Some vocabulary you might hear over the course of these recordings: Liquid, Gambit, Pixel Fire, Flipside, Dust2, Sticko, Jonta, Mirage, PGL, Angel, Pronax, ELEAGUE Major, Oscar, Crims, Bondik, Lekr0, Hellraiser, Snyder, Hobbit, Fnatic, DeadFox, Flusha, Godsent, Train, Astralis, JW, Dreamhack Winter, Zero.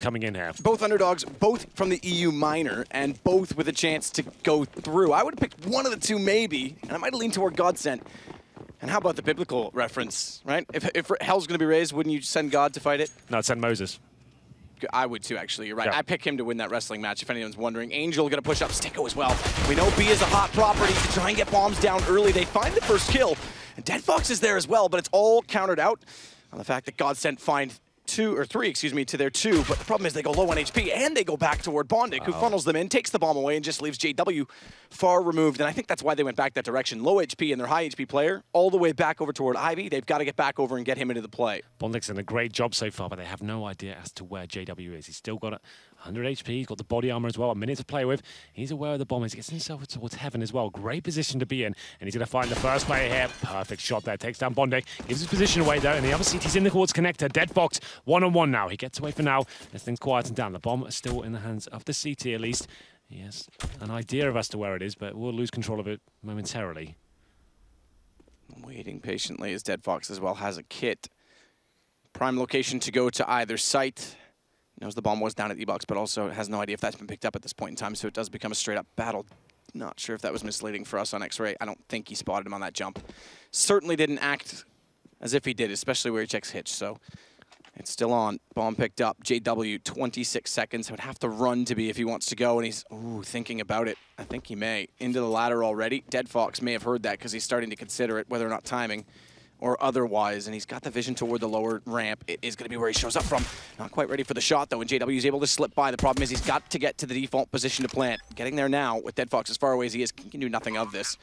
coming in half. Both underdogs, both from the EU minor, and both with a chance to go through. I would have picked one of the two maybe, and I might have leaned toward Godsent. And how about the biblical reference, right? If hell's going to be raised, wouldn't you send God to fight it? No, I'd send Moses. I would too, actually. You're right. Yeah. I pick him to win that wrestling match, if anyone's wondering. Angel going to push up Sticko as well. We know B is a hot property to try and get bombs down early. They find the first kill. And DeadFox is there as well, but it's all countered out on the fact that Godsent find three to their two. But the problem is they go low on HP, and they go back toward Bondik, who funnels them in, takes the bomb away, and just leaves JW far removed. And I think that's why they went back that direction. Low HP and their high HP player all the way back over toward Ivy. They've got to get back over and get him into the play. Bondik's done a great job so far, but they have no idea as to where JW is. He's still got 100 HP. He's got the body armor as well, a minute to play with. He's aware of the bomb. He gets himself towards heaven as well. Great position to be in, and he's going to find the first player here. Perfect shot there. Takes down Bondik. Gives his position away, though, and the other CT's in the quartz connector. DeadFox one-on-one now. He gets away for now. As things quieten down, the bomb is still in the hands of the CT at least. He has an idea of as to where it is, but we'll lose control of it momentarily. Waiting patiently as DeadFox as well has a kit. Prime location to go to either site. Knows the bomb was down at E-Box, but also has no idea if that's been picked up at this point in time, so it does become a straight-up battle. Not sure if that was misleading for us on X-Ray. I don't think he spotted him on that jump. Certainly didn't act as if he did, especially where he checks Hitch, so it's still on. Bomb picked up. JW, 26 seconds. Would have to run to be if he wants to go, and he's thinking about it. I think he may. Into the ladder already. DeadFox may have heard that because he's starting to consider it, whether or not timing or otherwise, and he's got the vision toward the lower ramp. It is going to be where he shows up from. Not quite ready for the shot, though, and JW is able to slip by. The problem is he's got to get to the default position to plant. Getting there now with DeadFox as far away as he is, he can do nothing of this.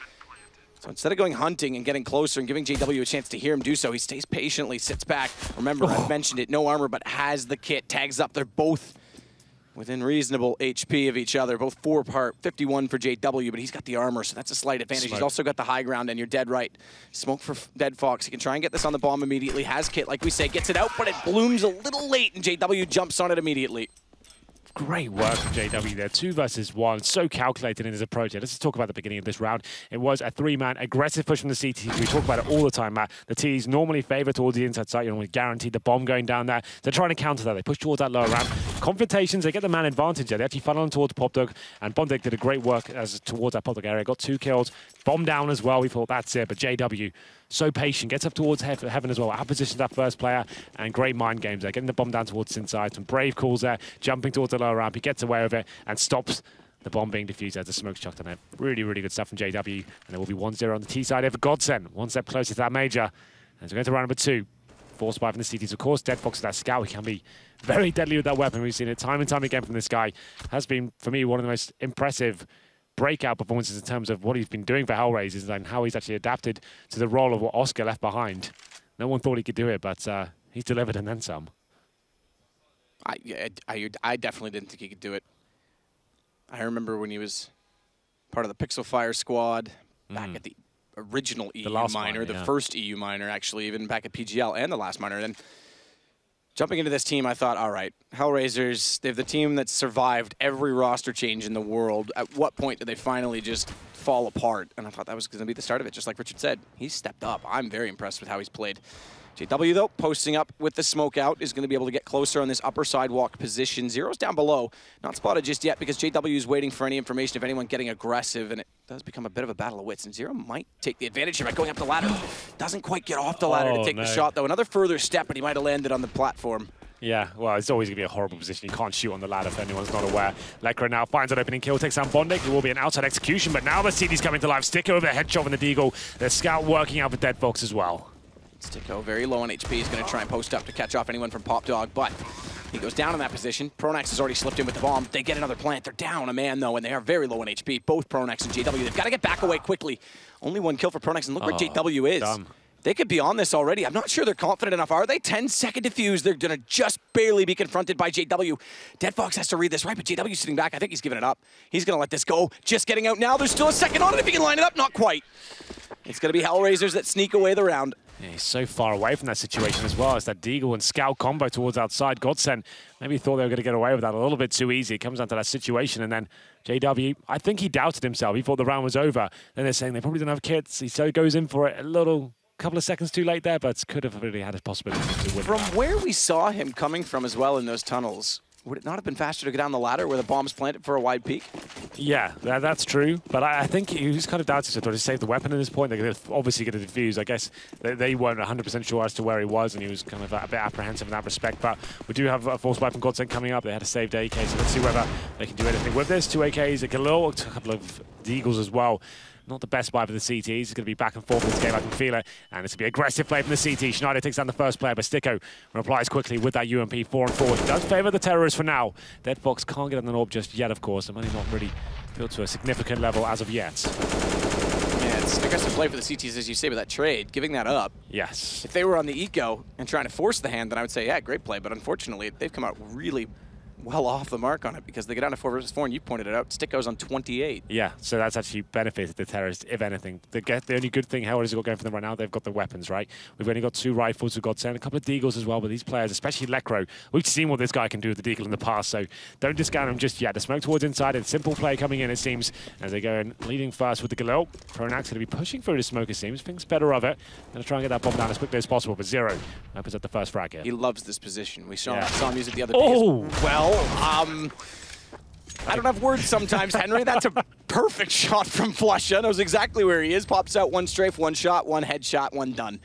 So instead of going hunting and getting closer and giving JW a chance to hear him do so, he stays patiently, sits back. Remember, I've mentioned it, no armor, but has the kit, tags up. They're both within reasonable HP of each other, both four-part, 51 for JW, but he's got the armor, so that's a slight advantage. Smoke. He's also got the high ground, and you're dead right. Smoke for DeadFox. He can try and get this on the bomb immediately. Has kit, like we say, gets it out, but it blooms a little late, and JW jumps on it immediately. Great work from JW there. 2 versus 1, so calculated in his approach. Let's just talk about the beginning of this round. It was a three-man aggressive push from the CT. We talk about it all the time, Matt. The T's normally favor towards the inside side. You're normally guaranteed the bomb going down there. They're trying to counter that. They push towards that lower ramp. Confrontations, they get the man advantage there. They actually funnel on towards Popdog, and Bondik did a great work as towards that Popdog area. Got 2 kills. Bomb down as well. We thought that's it, but JW, so patient, gets up towards heaven as well. Outpositions that first player, and great mind games there. Getting the bomb down towards inside. Some brave calls there. Jumping towards the lower ramp. He gets away with it and stops the bomb being defused as the smoke's chucked on it. Really, really good stuff from JW. And there will be 1-0 on the T side over Godsent. One step closer to that major. And we're going to round number 2. Forced by from the CTs, of course. DeadFox with that scout. He can be very deadly with that weapon. We've seen it time and time again from this guy. Has been, for me, one of the most impressive breakout performances in terms of what he's been doing for Hellraisers and how he's actually adapted to the role of what Oscar left behind. No one thought he could do it, but he's delivered and then some. I definitely didn't think he could do it. I remember when he was part of the Pixel Fire squad back at the original EU minor, the first EU minor, actually, even back at PGL and the last minor. Then jumping into this team, I thought, all right, Hellraisers, they're the team that's survived every roster change in the world. At what point do they finally just fall apart? And I thought that was going to be the start of it, just like Richard said. He's stepped up. I'm very impressed with how he's played. JW, though, posting up with the smoke out, is going to be able to get closer on this upper sidewalk position. Zero's down below. Not spotted just yet because JW is waiting for any information of anyone getting aggressive, and it does become a bit of a battle of wits. And Zero might take the advantage here by going up the ladder. Doesn't quite get off the ladder to take the shot, though. Another further step, and he might have landed on the platform. Yeah, well, it's always going to be a horrible position. You can't shoot on the ladder if anyone's not aware. Lekr0 now finds an opening kill, takes down Bondik. It will be an outside execution, but now the CD's coming to life. Sticko over the headshot and the deagle. The scout working out for DeadFox as well. Sticko very low on HP. He's going to try and post up to catch off anyone from Popdog, but he goes down in that position. Pronax has already slipped in with the bomb. They get another plant. They're down a man, though, and they are very low on HP. Both Pronax and JW. They've got to get back away quickly. Only 1 kill for Pronax, and look where JW is. Dumb. They could be on this already. I'm not sure they're confident enough, are they? 10-second defuse. They're going to just barely be confronted by JW. DeadFox has to read this right, but JW's sitting back. I think he's giving it up. He's going to let this go. Just getting out now. There's still a second on it. If he can line it up, not quite. It's going to be Hellraisers that sneak away the round. Yeah, he's so far away from that situation as well. It's that deagle and scout combo towards outside. Godsent maybe thought they were going to get away with that a little bit too easy. It comes down to that situation, and then JW, I think he doubted himself. He thought the round was over. Then they're saying they probably don't have kits. He so goes in for it a little couple of seconds too late there, but could have really had a possibility to win. From where we saw him coming from as well in those tunnels, Would it not have been faster to go down the ladder where the bomb's planted for a wide peek? Yeah, that's true. But I think he was kind of doubted to save the weapon at this point. They're gonna obviously going to defuse. I guess they weren't 100% sure as to where he was, and he was kind of a bit apprehensive in that respect. But we do have a force wipe from Godsent coming up. They had a saved AK, so let's see whether they can do anything with this. Two AKs, a couple of deagles as well. Not the best buy for the CTs. It's going to be back and forth in this game. I can feel it. And it's going to be aggressive play from the CT. Snyder takes down the first player, but Sticko replies quickly with that UMP 4 and 4, which does favour the terrorists for now. DeadFox can't get on the orb just yet, of course. The money's not really built to a significant level as of yet. Yeah, it's aggressive play for the CTs, as you say, with that trade, giving that up. Yes. If they were on the eco and trying to force the hand, then I would say, yeah, great play. But unfortunately, they've come out really well off the mark on it, because they get down to 4 versus 4, and you pointed it out. Sticko's on 28. Yeah, so that's actually benefited the terrorists, if anything. The only good thing Hellraiser got going for them right now, they've got the weapons, right? We've only got 2 rifles, we've got 10, a couple of deagles as well, but these players, especially Lekr0, we've seen what this guy can do with the deagle in the past, so don't discount him just yet. The smoke towards inside, and simple play coming in, it seems, as they go in, leading first with the Galil. Pronax going to be pushing through the smoke, it seems, thinks better of it. Going to try and get that bomb down as quickly as possible, but Zero opens up the first frag here. He loves this position. We saw him use it the other day. Oh! Well. I don't have words sometimes, Henry. That's a perfect shot from Flusha. Knows exactly where he is. Pops out, one strafe, one shot, one headshot, one done.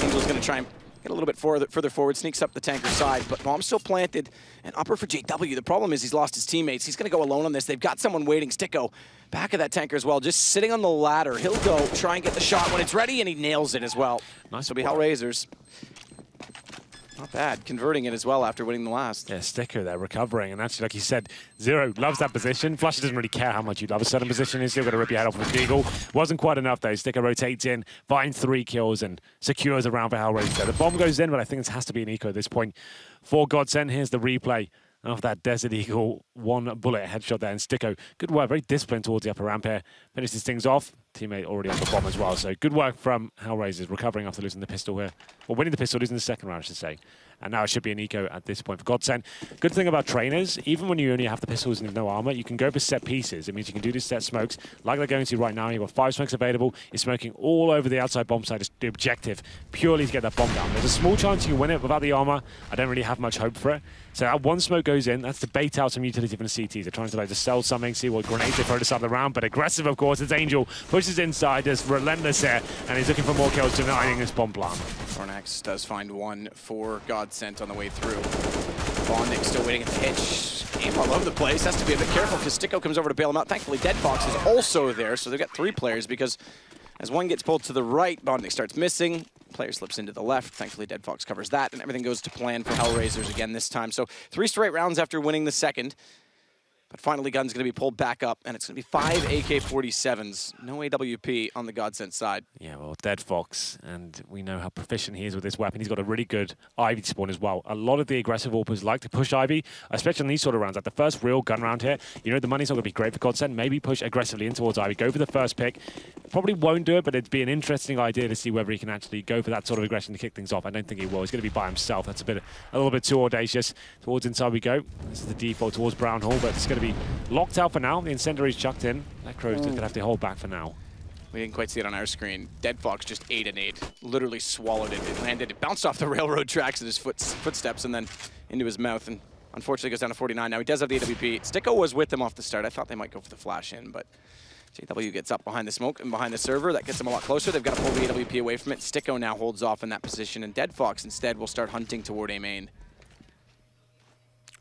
Angel's going to try and get a little bit further forward, sneaks up the tanker side, but bomb's still planted. And upper for JW. The problem is he's lost his teammates. He's going to go alone on this. They've got someone waiting. Sticko back of that tanker as well, just sitting on the ladder. He'll go try and get the shot when it's ready, and he nails it as well. Nice. It'll be Hellraisers. Not bad, converting it as well after winning the last. Yeah, Sticko there, recovering, and actually, like you said, Zero loves that position. Flusha doesn't really care how much you love a certain position. He's still going to rip your head off with deagle. Wasn't quite enough, though. Sticko rotates in, finds 3 kills, and secures a round for Hellraiser. The bomb goes in, but I think this has to be an eco at this point. For Godsent, here's the replay of that Desert Eagle one-bullet headshot there, and Sticko, good work, very disciplined towards the upper ramp here. Finishes things off. Teammate already on the bomb as well, so good work from Hellraisers, recovering after losing the pistol here. Or winning the pistol, losing the second round, I should say. And now it should be an eco at this point for Godsent. Good thing about trainers, even when you only have the pistols and no armor, you can go for set pieces. It means you can do these set smokes, like they're going to right now. You've got 5 smokes available. You're smoking all over the outside bomb side. It's the objective, purely to get that bomb down. There's a small chance you win it without the armor. I don't really have much hope for it. So that one smoke goes in. That's to bait out some utility from the CTs. They're trying to like just sell something, see what grenades they throw to start the round. But aggressive, of course, it's Angel. Pushes inside, is relentless here, and he's looking for more kills, denying this bomb plant. Pronax does find one for Godsent on the way through. Bondik still waiting at the hitch. Aim all over the place. Has to be a bit careful because Sticko comes over to bail him out. Thankfully, DeadFox is also there, so they've got 3 players because as one gets pulled to the right, Bondik starts missing. Player slips into the left. Thankfully, DeadFox covers that, and everything goes to plan for Hellraisers again this time. So 3 straight rounds after winning the second. But finally, gun's going to be pulled back up, and it's going to be 5 AK-47s. No AWP on the Godsent side. Yeah, well, DeadFox, and we know how proficient he is with this weapon. He's got a really good Ivy spawn as well. A lot of the aggressive AWPers like to push Ivy, especially in these sort of rounds. Like the first real gun round here, you know the money's not going to be great for Godsent. Maybe push aggressively in towards Ivy, go for the first pick. Probably won't do it, but it'd be an interesting idea to see whether he can actually go for that sort of aggression to kick things off. I don't think he will. He's going to be by himself. That's a little bit too audacious. Towards inside we go. This is the default towards Brown Hall, but it's going to be locked out for now. The incendiary's chucked in. Lekr0's just going to have to hold back for now. We didn't quite see it on our screen. DeadFox just ate an 8. Literally swallowed it. It landed. It bounced off the railroad tracks at his footsteps and then into his mouth. And unfortunately goes down to 49. Now he does have the AWP. Sticko was with him off the start. I thought they might go for the flash in, but JW gets up behind the smoke and behind the server. That gets them a lot closer. They've got to pull the AWP away from it. Sticko now holds off in that position. And DeadFox instead will start hunting toward A main.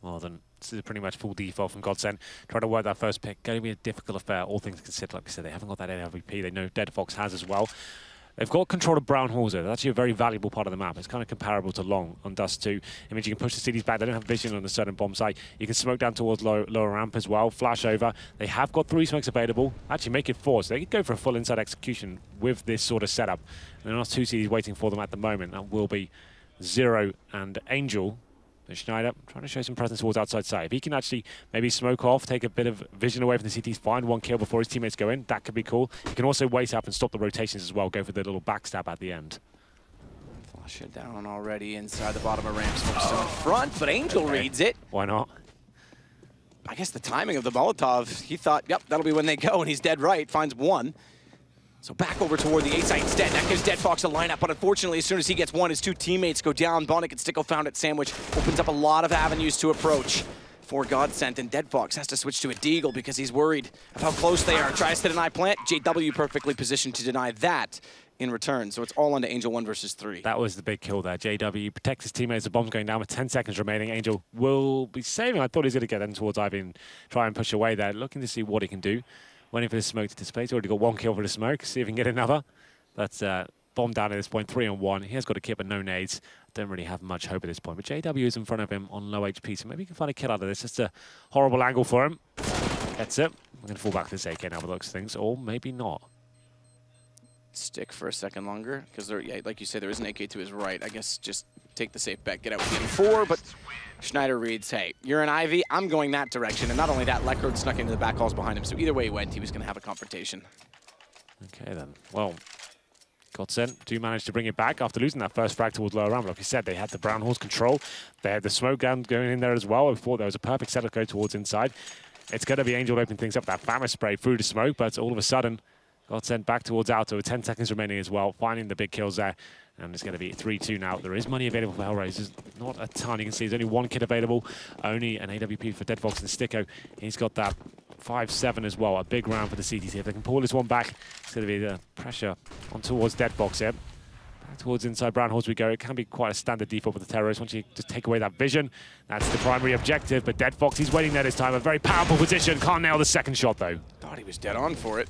Well then, this is pretty much full default from Godsent. Trying to work that first pick. Going to be a difficult affair, all things considered. Like I said, they haven't got that AWP. They know DeadFox has as well. They've got control of Brown Halls. That's actually a very valuable part of the map. It's kind of comparable to Long on Dust2. It means you can push the CDs back. They don't have vision on a certain bomb site. You can smoke down towards lower ramp as well. Flash over. They have got 3 smokes available. Actually, make it 4. So they could go for a full inside execution with this sort of setup. And there are 2 CDs waiting for them at the moment. That will be Zero and Angel. Snyder trying to show some presence towards outside side. If he can actually maybe smoke off, take a bit of vision away from the CTs, find 1 kill before his teammates go in, that could be cool. He can also wait up and stop the rotations as well, go for the little backstab at the end. Flush it down already inside the bottom of ramp. Smoke's still in front, but Angel reads it. Why not? I guess the timing of the Molotov, he thought, yep, that'll be when they go, and he's dead right, finds 1. So back over toward the 8 site instead. That gives DeadFox a lineup, but unfortunately, as soon as he gets 1, his 2 teammates go down. Bondik and Sticko found it. Sandwich opens up a lot of avenues to approach. for Godsent, and DeadFox has to switch to a Deagle because he's worried of how close they are. Tries to deny plant, JW perfectly positioned to deny that in return. So it's all onto Angel 1 versus 3. That was the big kill there. JW protects his teammates. The bomb's going down with 10 seconds remaining. Angel will be saving. I thought he was going to get them towards Ivy, try and push away there. Looking to see what he can do. Waiting for the smoke to dissipate. He's already got one kill for the smoke. See if he can get another. That's bomb down at this point, 3-on-1. He has got a kit, but no nades. Don't really have much hope at this point. But JW is in front of him on low HP, so maybe he can find a kill out of this. Just a horrible angle for him. That's it. I'm going to fall back to this AK now with the looks of things, or maybe not. Stick for a second longer, because yeah, like you say, there is an AK to his right. I guess just take the safe bet, get out with the M4, but Snyder reads, hey, you're an Ivy, I'm going that direction. And not only that, Lekr0 snuck into the back halls behind him, so either way he went, he was going to have a confrontation. Okay then, well, Godsent do manage to bring it back after losing that first frag towards lower round. Like you said, they had the brown horse control, they had the smoke gun going in there as well. Before there was a perfect setup go towards inside. It's going to be Angel opening things up, that Famous Spray through the smoke, but all of a sudden, got sent back towards Alto with 10 seconds remaining as well, finding the big kills there. And it's going to be 3-2 now. There is money available for Hellraiser. Not a ton. You can see there's only one kit available, only an AWP for DeadFox and Sticko. He's got that 5-7 as well. A big round for the CTC. If they can pull this one back, it's going to be the pressure on towards DeadFox here. Back towards inside Brown Horse we go. It can be quite a standard default with the terrorists. Once you just take away that vision, that's the primary objective. But DeadFox, he's waiting there this time. A very powerful position. Can't nail the second shot, though. Thought he was dead on for it.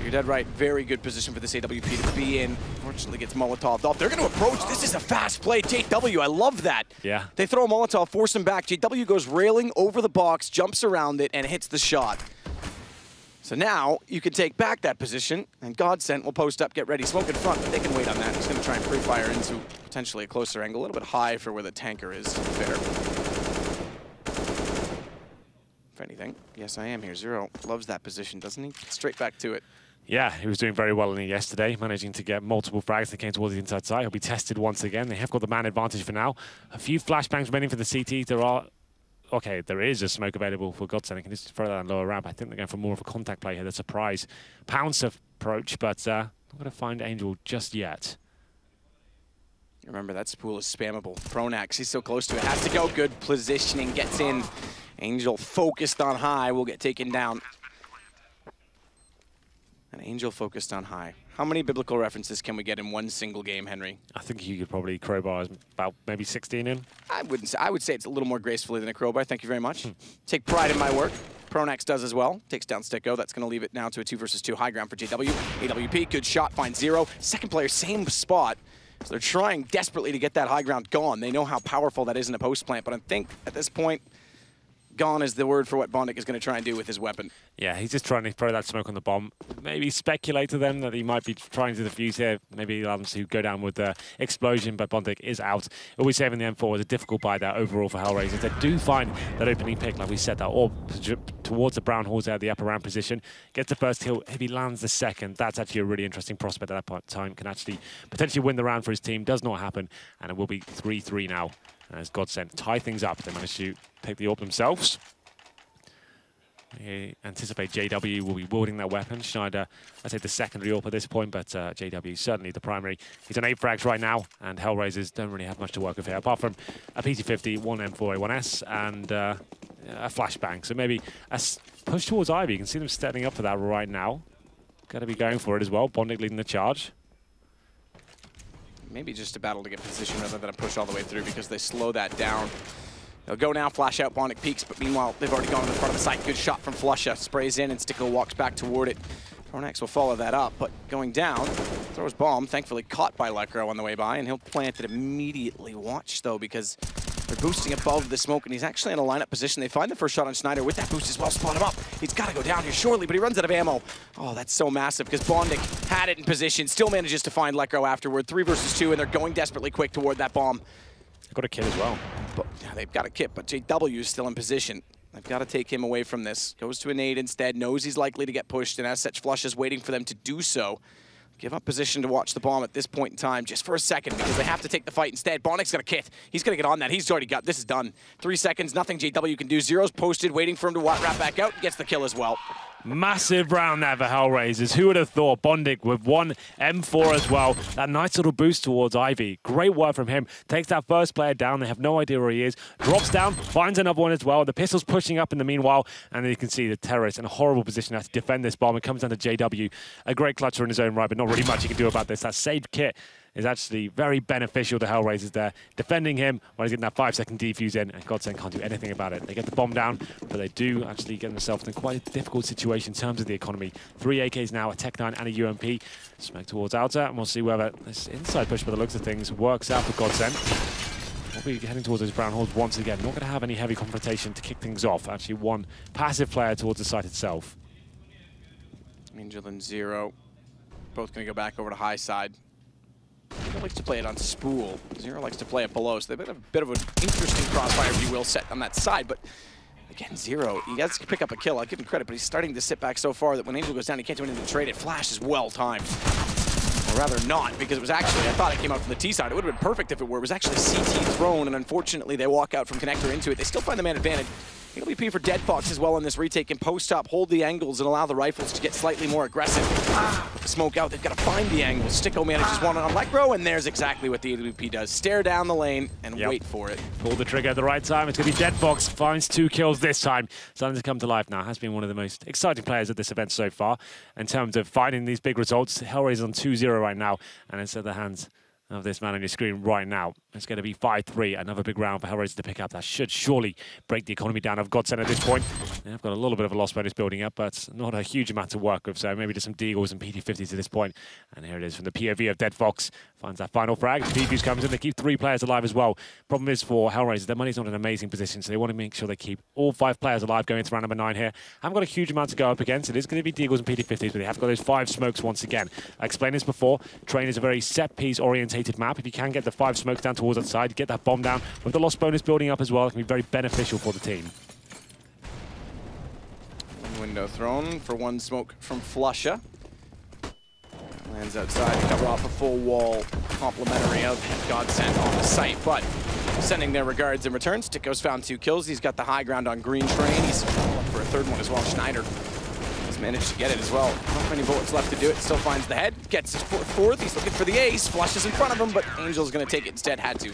You're dead right. Very good position for this AWP to be in. Fortunately, gets Molotov off. They're going to approach. This is a fast play. JW, I love that. Yeah. They throw a Molotov, force him back. JW goes railing over the box, jumps around it, and hits the shot. So now you can take back that position, and Godsent will post up, get ready, smoke in front. But they can wait on that. He's going to try and pre-fire into potentially a closer angle, a little bit high for where the tanker is. Fair. If anything, yes, I am here. Zero loves that position, doesn't he? Straight back to it. Yeah, he was doing very well in it yesterday, managing to get multiple frags that came towards the inside side. He'll be tested once again. They have got the man advantage for now. A few flashbangs remaining for the CT. There is a smoke available for Godsent. I can just throw that on lower ramp. I think they're going for more of a contact play here. The surprise pounce approach, but not going to find Angel just yet. Remember, that spool is spammable. Pronax, he's so close to it. Has to go. Good positioning, gets in. Angel focused on high, will get taken down. An Angel focused on high. How many biblical references can we get in one single game, Henry? I think you could probably crowbar about maybe 16 in. I wouldn't say. I would say it's a little more gracefully than a crowbar. Thank you very much. Take pride in my work. Pronax does as well. Takes down Sticko. That's going to leave it now to a 2 versus 2 high ground for JW. AWP, good shot, finds Zero. Second player, same spot. So they're trying desperately to get that high ground gone. They know how powerful that is in a post plant, but I think at this point, gone is the word for what Bondik is going to try and do with his weapon. Yeah, he's just trying to throw that smoke on the bomb. Maybe speculate to them that he might be trying to defuse here. Maybe allow them to go down with the explosion, but Bondik is out. Always saving the M4 was a difficult buy there overall for Hellraiser. They do find that opening pick, like we said, that orb towards the brown horse out of the upper round position. Gets the first kill. If he lands the second, that's actually a really interesting prospect at that time. Can actually potentially win the round for his team. Does not happen, and it will be 3-3 now. As Godsent tie things up, they manage to take the AWP themselves. They anticipate JW will be wielding that weapon. Snyder, I'd say the secondary AWP at this point, but JW certainly the primary. He's on 8 frags right now, and Hellraisers don't really have much to work with here, apart from a PT50, one M4A1S, and a flashbang. So maybe a push towards Ivy. You can see them standing up for that right now. Going to be going for it as well. Bondik leading the charge. Maybe just a battle to get position rather than a push all the way through because they slow that down. They'll go now, flash out, Bondik peaks, but meanwhile, they've already gone to the front of the site. Good shot from Flusha, sprays in, and Sticko walks back toward it. Pronax will follow that up, but going down, throws bomb, thankfully caught by Lekr0 on the way by, and he'll plant it immediately. Watch, though, because they're boosting above the smoke, and he's actually in a lineup position. They find the first shot on Snyder with that boost as well. Spot him up. He's got to go down here shortly, but he runs out of ammo. Oh, that's so massive, because Bondik had it in position, still manages to find Lekr0 afterward. 3 versus 2, and they're going desperately quick toward that bomb. They've got a kit as well. But, yeah, they've got a kit, but JW is still in position. They've got to take him away from this. Goes to a nade instead, knows he's likely to get pushed, and as such, Flusha is waiting for them to do so. Give up position to watch the bomb at this point in time, just for a second, because they have to take the fight instead. Bondick's gonna kit. He's gonna get on that. He's already got, this is done. 3 seconds, nothing JW can do. Zero's posted, waiting for him to wrap back out. Gets the kill as well. Massive round there for Hellraisers. Who would have thought? Bondik with one M4 as well. That nice little boost towards Ivy. Great work from him. Takes that first player down. They have no idea where he is. Drops down, finds another one as well. The pistol's pushing up in the meanwhile. And then you can see the terrorist in a horrible position to defend this bomb. It comes down to JW. A great clutcher in his own right, but not really much he can do about this. That saved kit is actually very beneficial to Hellraisers there. Defending him while he's getting that 5-second defuse in, and Godsent can't do anything about it. They get the bomb down, but they do actually get themselves in quite a difficult situation in terms of the economy. 3 AKs now, a Tech-9 and a UMP. Smack towards Alta, and we'll see whether this inside push by the looks of things works out for Godsent. We'll be heading towards those brown hordes once again. Not going to have any heavy confrontation to kick things off. Actually, one passive player towards the site itself. Angel and Zero, both going to go back over to high side. Zero likes to play it on spool. Zero likes to play it below, so they've got a bit of an interesting crossfire, if you will, set on that side. But again, Zero, he has to pick up a kill. I'll give him credit, but he's starting to sit back so far that when Angel goes down, he can't do anything to trade it. Flash is well-timed. Or rather not, because it was actually, I thought it came out from the T side. It would have been perfect if it were. It was actually CT thrown, and unfortunately they walk out from connector into it. They still find the man advantage. It'll be P for DeadFox as well on this retake, and post up, hold the angles and allow the rifles to get slightly more aggressive. With the smoke out, they've got to find the angles. Sticko manages one on Lekr0, and there's exactly what the EWP does. Stare down the lane and wait for it. Pull the trigger at the right time. It's going to be DeadFox, finds 2 kills this time. Starting to come to life now. Has been one of the most exciting players at this event so far in terms of finding these big results. Hellraiser on 2-0 right now, and it's at the hands of this man on your screen right now. It's going to be 5-3, another big round for Hellraiser to pick up. That should surely break the economy down of Godsent at this point. They've got a little bit of a loss bonus building up, but not a huge amount to work with, so maybe just some deagles and PD50s at this point. And here it is from the POV of DeadFox. Finds that final frag, defuse comes in, they keep 3 players alive as well. Problem is for Hellraiser, their money's not in an amazing position, so they want to make sure they keep all 5 players alive going into round number 9 here. Haven't got a huge amount to go up against. It is going to be deagles and PD50s, but they have got those 5 smokes once again. I explained this before. Train is a very set-piece orientated map. If you can get the 5 smokes down towards that side, get that bomb down. With the loss bonus building up as well, it can be very beneficial for the team. Window thrown for one smoke from Flusha. Lands outside, cover off a full wall, complimentary of Godsent on the site, but sending their regards in return. Sticko's found 2 kills. He's got the high ground on Green Train. He's up for a third one as well. Snyder has managed to get it as well. Not many bullets left to do it. Still finds the head. Gets his fourth. He's looking for the ace. Flushes in front of him, but Angel's going to take it instead. Had to.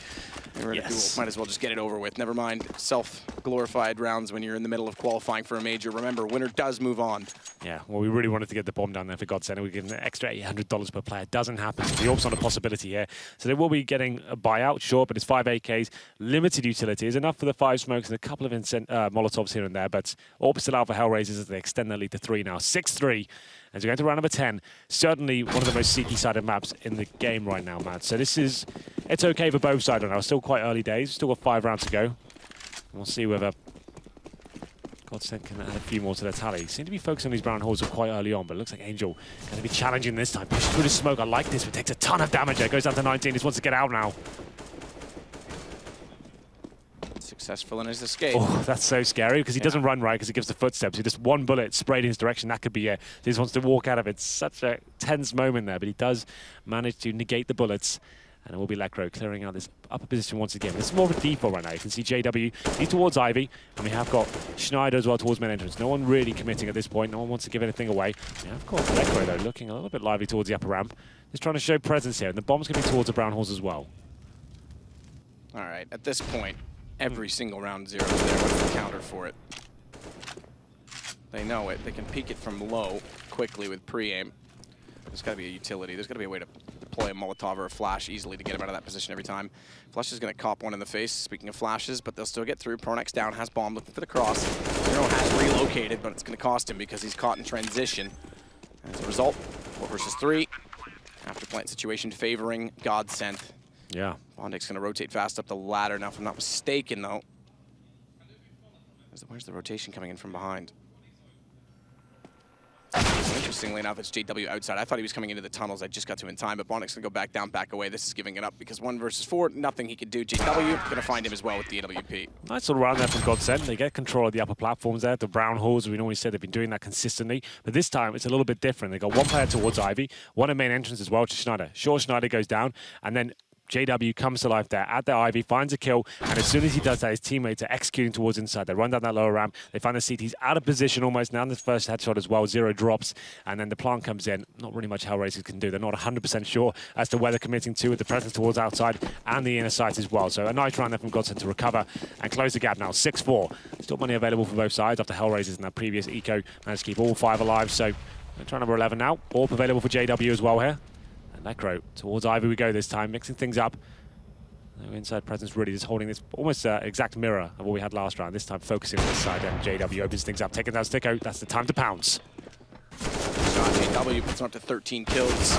Yes. Might as well just get it over with. Never mind self-glorified rounds when you're in the middle of qualifying for a major. Remember, winner does move on. Yeah, well, we really wanted to get the bomb down there for Godsent. We're getting an extra $800 per player. Doesn't happen. So the AWP's not a possibility here. So they will be getting a buyout, sure, but it's 5 AKs. Limited utility is enough for the 5 smokes and a couple of Molotovs here and there, but AWP still out for Hellraisers as they extend their lead to 3 now. 6-3. As we go into round number 10, certainly one of the most seeky-sided maps in the game right now, Matt. So this is, it's okay for both sides right now. Still quite early days. Still got 5 rounds to go. And we'll see whether Godsent can add a few more to their tally. Seem to be focusing on these brown hordes quite early on, but it looks like Angel going to be challenging this time. Pushes through the smoke. I like this, but takes a ton of damage. It goes down to 19. Just wants to get out now. Successful in his escape. Oh, that's so scary because he doesn't run right because it gives the footsteps. He just one bullet sprayed in his direction. That could be it. He just wants to walk out of it. Such a tense moment there, but he does manage to negate the bullets. And it will be Lekr0 clearing out this upper position once again. It's more of a default right now. You can see JW, he's towards Ivy, and we have got Snyder as well towards main entrance. No one really committing at this point. No one wants to give anything away. Yeah, of course, Lekr0 though, looking a little bit lively towards the upper ramp. Just trying to show presence here. And the bomb's going to be towards the brown horse as well. All right, at this point, every single round Zero is there with the counter for it. They know it. They can peek it from low quickly with pre-aim. There's got to be a utility. There's got to be a way to deploy a Molotov or a flash easily to get him out of that position every time. Flush is going to cop one in the face, speaking of flashes, but they'll still get through. Pronax down, has bomb, looking for the cross. Zero has relocated, but it's going to cost him because he's caught in transition. As a result, 4 versus 3. After plant situation favoring Godsent. Yeah. Bondik's going to rotate fast up the ladder now, if I'm not mistaken, though. Where's the rotation coming in from behind? Interestingly enough, it's JW outside. I thought he was coming into the tunnels. I just got to him in time, but Bondick's going to go back down, back away. This is giving it up because 1 versus 4, nothing he can do. JW going to find him as well with the EWP. Nice little round there from Godsent. They get control of the upper platforms there. The brown holes, we always said they've been doing that consistently, but this time it's a little bit different. They got one player towards Ivy, one at main entrance as well to Snyder. Sure, Snyder goes down, and then JW comes to life there at their Ivy, finds a kill, and as soon as he does that, his teammates are executing towards inside. They run down that lower ramp, they find the CT's out of position almost now in the first headshot as well. Zero drops, and then the plant comes in. Not really much Hellraisers can do. They're not 100% sure as to where they're committing to with the presence towards outside and the inner site as well. So a nice run there from Godsent to recover and close the gap now, 6-4. Still money available for both sides after Hellraisers in that previous eco managed to keep all five alive. So try number 11 now. Orb available for JW as well here. And Lekr0 towards Ivy we go this time, mixing things up. No inside presence really, just holding this almost exact mirror of what we had last round. This time focusing on this side, and JW opens things up, taking down Sticko. That's the time to pounce. JW puts him up to 13 kills.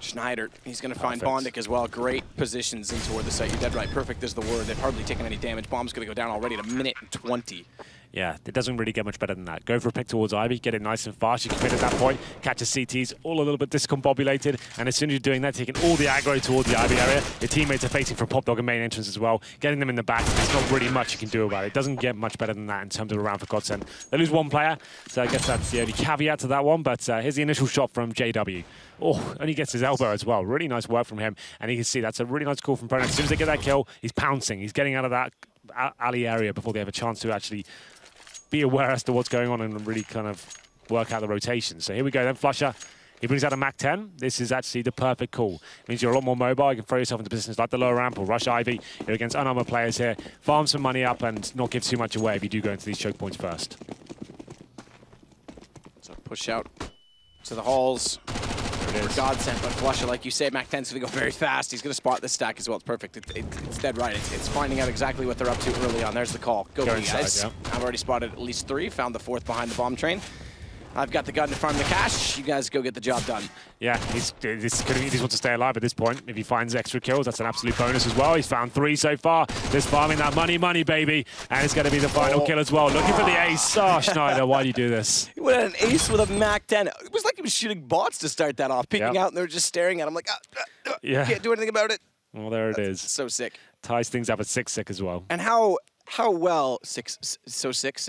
Snyder, he's going to find Bondik as well. Great positions in toward the site. You're dead right. Perfect is the word. They've hardly taken any damage. Bomb's going to go down already at 1:20. Yeah, it doesn't really get much better than that. Go for a pick towards Ivy, get it nice and fast. You commit at that point, catches CTs, all a little bit discombobulated. And as soon as you're doing that, taking all the aggro towards the Ivy area, your teammates are facing from Pop Dog and main entrance as well, getting them in the back. There's not really much you can do about it. It doesn't get much better than that in terms of a round for Godsent. They lose one player, so I guess that's the only caveat to that one. But here's the initial shot from JW. Oh, and he gets his elbow as well. Really nice work from him. And you can see that's a really nice call from Pronax. As soon as they get that kill, he's pouncing. He's getting out of that alley area before they have a chance to actually be aware as to what's going on and really kind of work out the rotation. So here we go then, Flusha. He brings out a MAC-10. This is actually the perfect call. It means you're a lot more mobile. You can throw yourself into positions like the lower ramp or rush Ivy. You're against unarmored players here. Farm some money up and not give too much away if you do go into these choke points first. So push out to the halls. Godsent, but Flusha, like you say, MAC-10's going to go very fast. He's going to spot this stack as well. It's perfect. It's dead right. It's finding out exactly what they're up to early on. There's the call. Go inside, guys. Yeah. I've already spotted at least three. Found the fourth behind the bomb train. I've got the gun to farm the cash. You guys go get the job done. Yeah, he just wants to stay alive at this point. If he finds extra kills, that's an absolute bonus as well. He's found three so far. Just farming that money, baby. And it's going to be the final kill as well. Looking for the ace. Oh, Snyder, why do you do this? He would have an ace with a MAC-10. It was like he was shooting bots to start that off, peeking out, and they were just staring at him like, can't do anything about it. Well, there it is. So sick. Ties things up at 6-6 as well. And how well, so sick.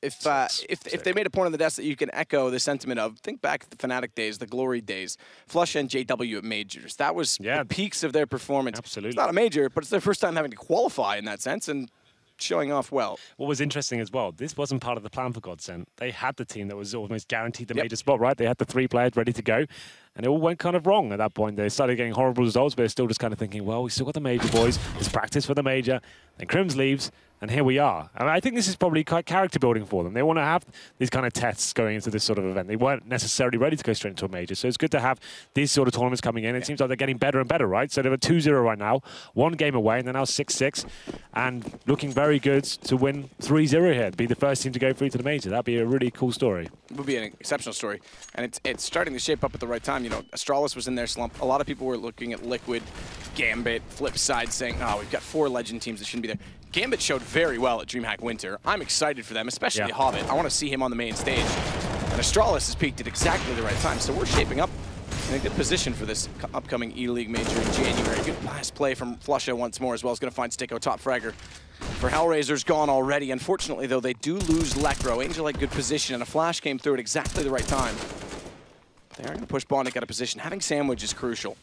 If they made a point on the desk that you can echo the sentiment of, think back to the Fnatic days, the glory days, Flusha and JW at majors. That was the peaks of their performance. Absolutely. It's not a major, but it's their first time having to qualify in that sense and showing off well. What was interesting as well, this wasn't part of the plan for Godsent. They had the team that was almost guaranteed the major spot, right? They had the three players ready to go. And it all went kind of wrong at that point. They started getting horrible results, but they're still just kind of thinking, well, we still got the major, boys. Let's practice for the major. Then Crims leaves. And here we are. I mean, I think this is probably quite character building for them. They want to have these kind of tests going into this sort of event. They weren't necessarily ready to go straight into a major, so it's good to have these sort of tournaments coming in. It seems like they're getting better and better, right? So they're 2-0 right now, one game away, and they're now 6-6, and looking very good to win 3-0 here, be the first team to go through to the major. That'd be a really cool story. It would be an exceptional story, and it's starting to shape up at the right time. You know, Astralis was in their slump. A lot of people were looking at Liquid, Gambit, Flipside, saying, oh, we've got four legend teams that shouldn't be there. Gambit showed very well at Dreamhack Winter. I'm excited for them, especially Hobbit. I want to see him on the main stage. And Astralis has peaked at exactly the right time, so we're shaping up in a good position for this upcoming ELEAGUE Major in January. Good pass play from Flusha once more as well. It's going to find Sticko, top fragger. For Hellraiser's gone already. Unfortunately, though, they do lose Lekr0. Angel had good position, and a flash came through at exactly the right time. They are going to push Bondik out of position. Having sandwich is crucial.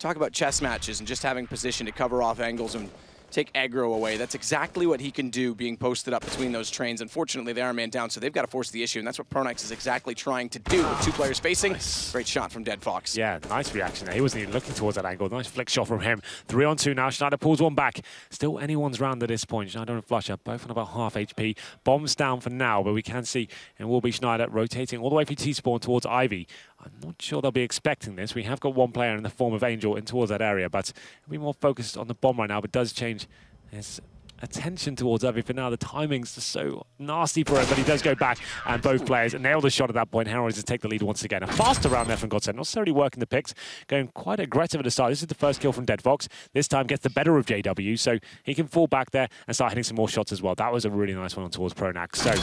Talk about chess matches and just having position to cover off angles and take aggro away. That's exactly what he can do being posted up between those trains. Unfortunately, they are man down, so they've got to force the issue, and that's what Pronax is exactly trying to do with two players facing. Nice. Great shot from DeadFox. Yeah, nice reaction there. He wasn't even looking towards that angle. Nice flick shot from him. 3-on-2 now. Snyder pulls one back. Still anyone's round at this point. Snyder and Flusha both on about half HP. Bombs down for now, but we can see it will be Snyder rotating all the way through T-spawn towards Ivy. I'm not sure they'll be expecting this. We have got one player in the form of Angel in towards that area, but it'll be more focused on the bomb right now, but does change his attention towards Ivy for now. The timing's just so nasty for him, but he does go back, and both players nail the shot at that point. Hellraiser take the lead once again. A faster round there from Godsent, not necessarily working the picks, going quite aggressive at the start. This is the first kill from DeadFox. This time gets the better of JW, so he can fall back there and start hitting some more shots as well. That was a really nice one on towards Pronax. So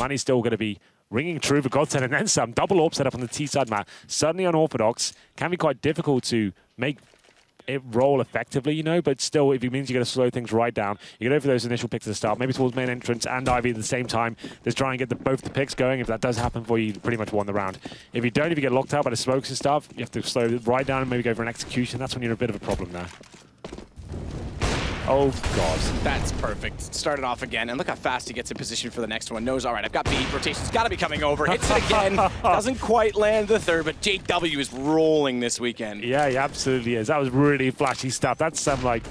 money's still going to be ringing true for Godsent, and then some. Double AWP set up on the T-side map. Certainly unorthodox. Can be quite difficult to make it roll effectively, you know, but still, if it means you're going to slow things right down, you go for those initial picks at the start, maybe towards main entrance and Ivy at the same time, just try and get both the picks going. If that does happen for you, you pretty much won the round. If you don't, if you get locked out by the smokes and stuff, you have to slow right down and maybe go for an execution. That's when you're a bit of a problem there. Oh, God. That's perfect. Started off again, and look how fast he gets in position for the next one. Knows, all right, I've got B. Rotation's got to be coming over. Hits it again. Doesn't quite land the third, but JW is rolling this weekend. Yeah, he absolutely is. That was really flashy stuff. That's some, like,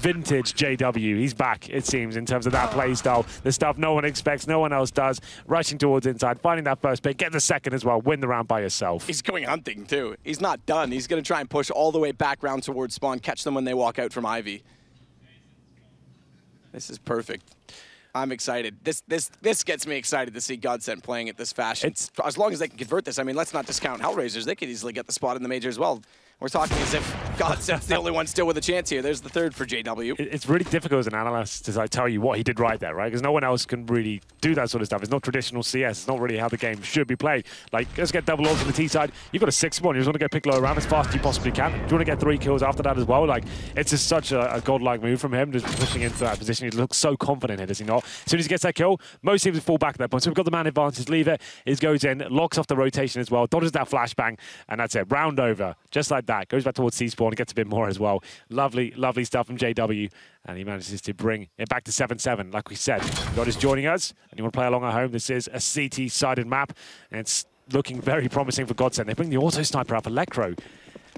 vintage JW. He's back, it seems, in terms of that play style. The stuff no one expects, no one else does. Rushing towards inside, finding that first pick, get the second as well, win the round by yourself. He's going hunting, too. He's not done. He's going to try and push all the way back round towards spawn, catch them when they walk out from Ivy. This is perfect. I'm excited. This gets me excited to see Godsent playing it this fashion. As long as they can convert this, I mean, let's not discount Hellraisers. They could easily get the spot in the major as well. We're talking as if Godsent's the only one still with a chance here. There's the third for JW. It's really difficult as an analyst to tell you what he did right there, right? Because no one else can really do that sort of stuff. It's not traditional CS. It's not really how the game should be played. Like, let's get double ults on the T side. You've got a 6-1. You just want to go pick low around as fast as you possibly can. Do you want to get 3 kills after that as well? Like, it's just such a godlike move from him, just pushing into that position. He looks so confident here, does he not? As soon as he gets that kill, most teams fall back at that point. So we've got the man advantage. Lever goes in, locks off the rotation as well, dodges that flashbang, and that's it. Round over. Just like that. Goes back towards C-spawn, gets a bit more as well. Lovely, lovely stuff from JW. And he manages to bring it back to 7-7, like we said. God is joining us. And you want to play along at home. This is a CT-sided map. And it's looking very promising for Godsent. They bring the auto-sniper out for Lekr0.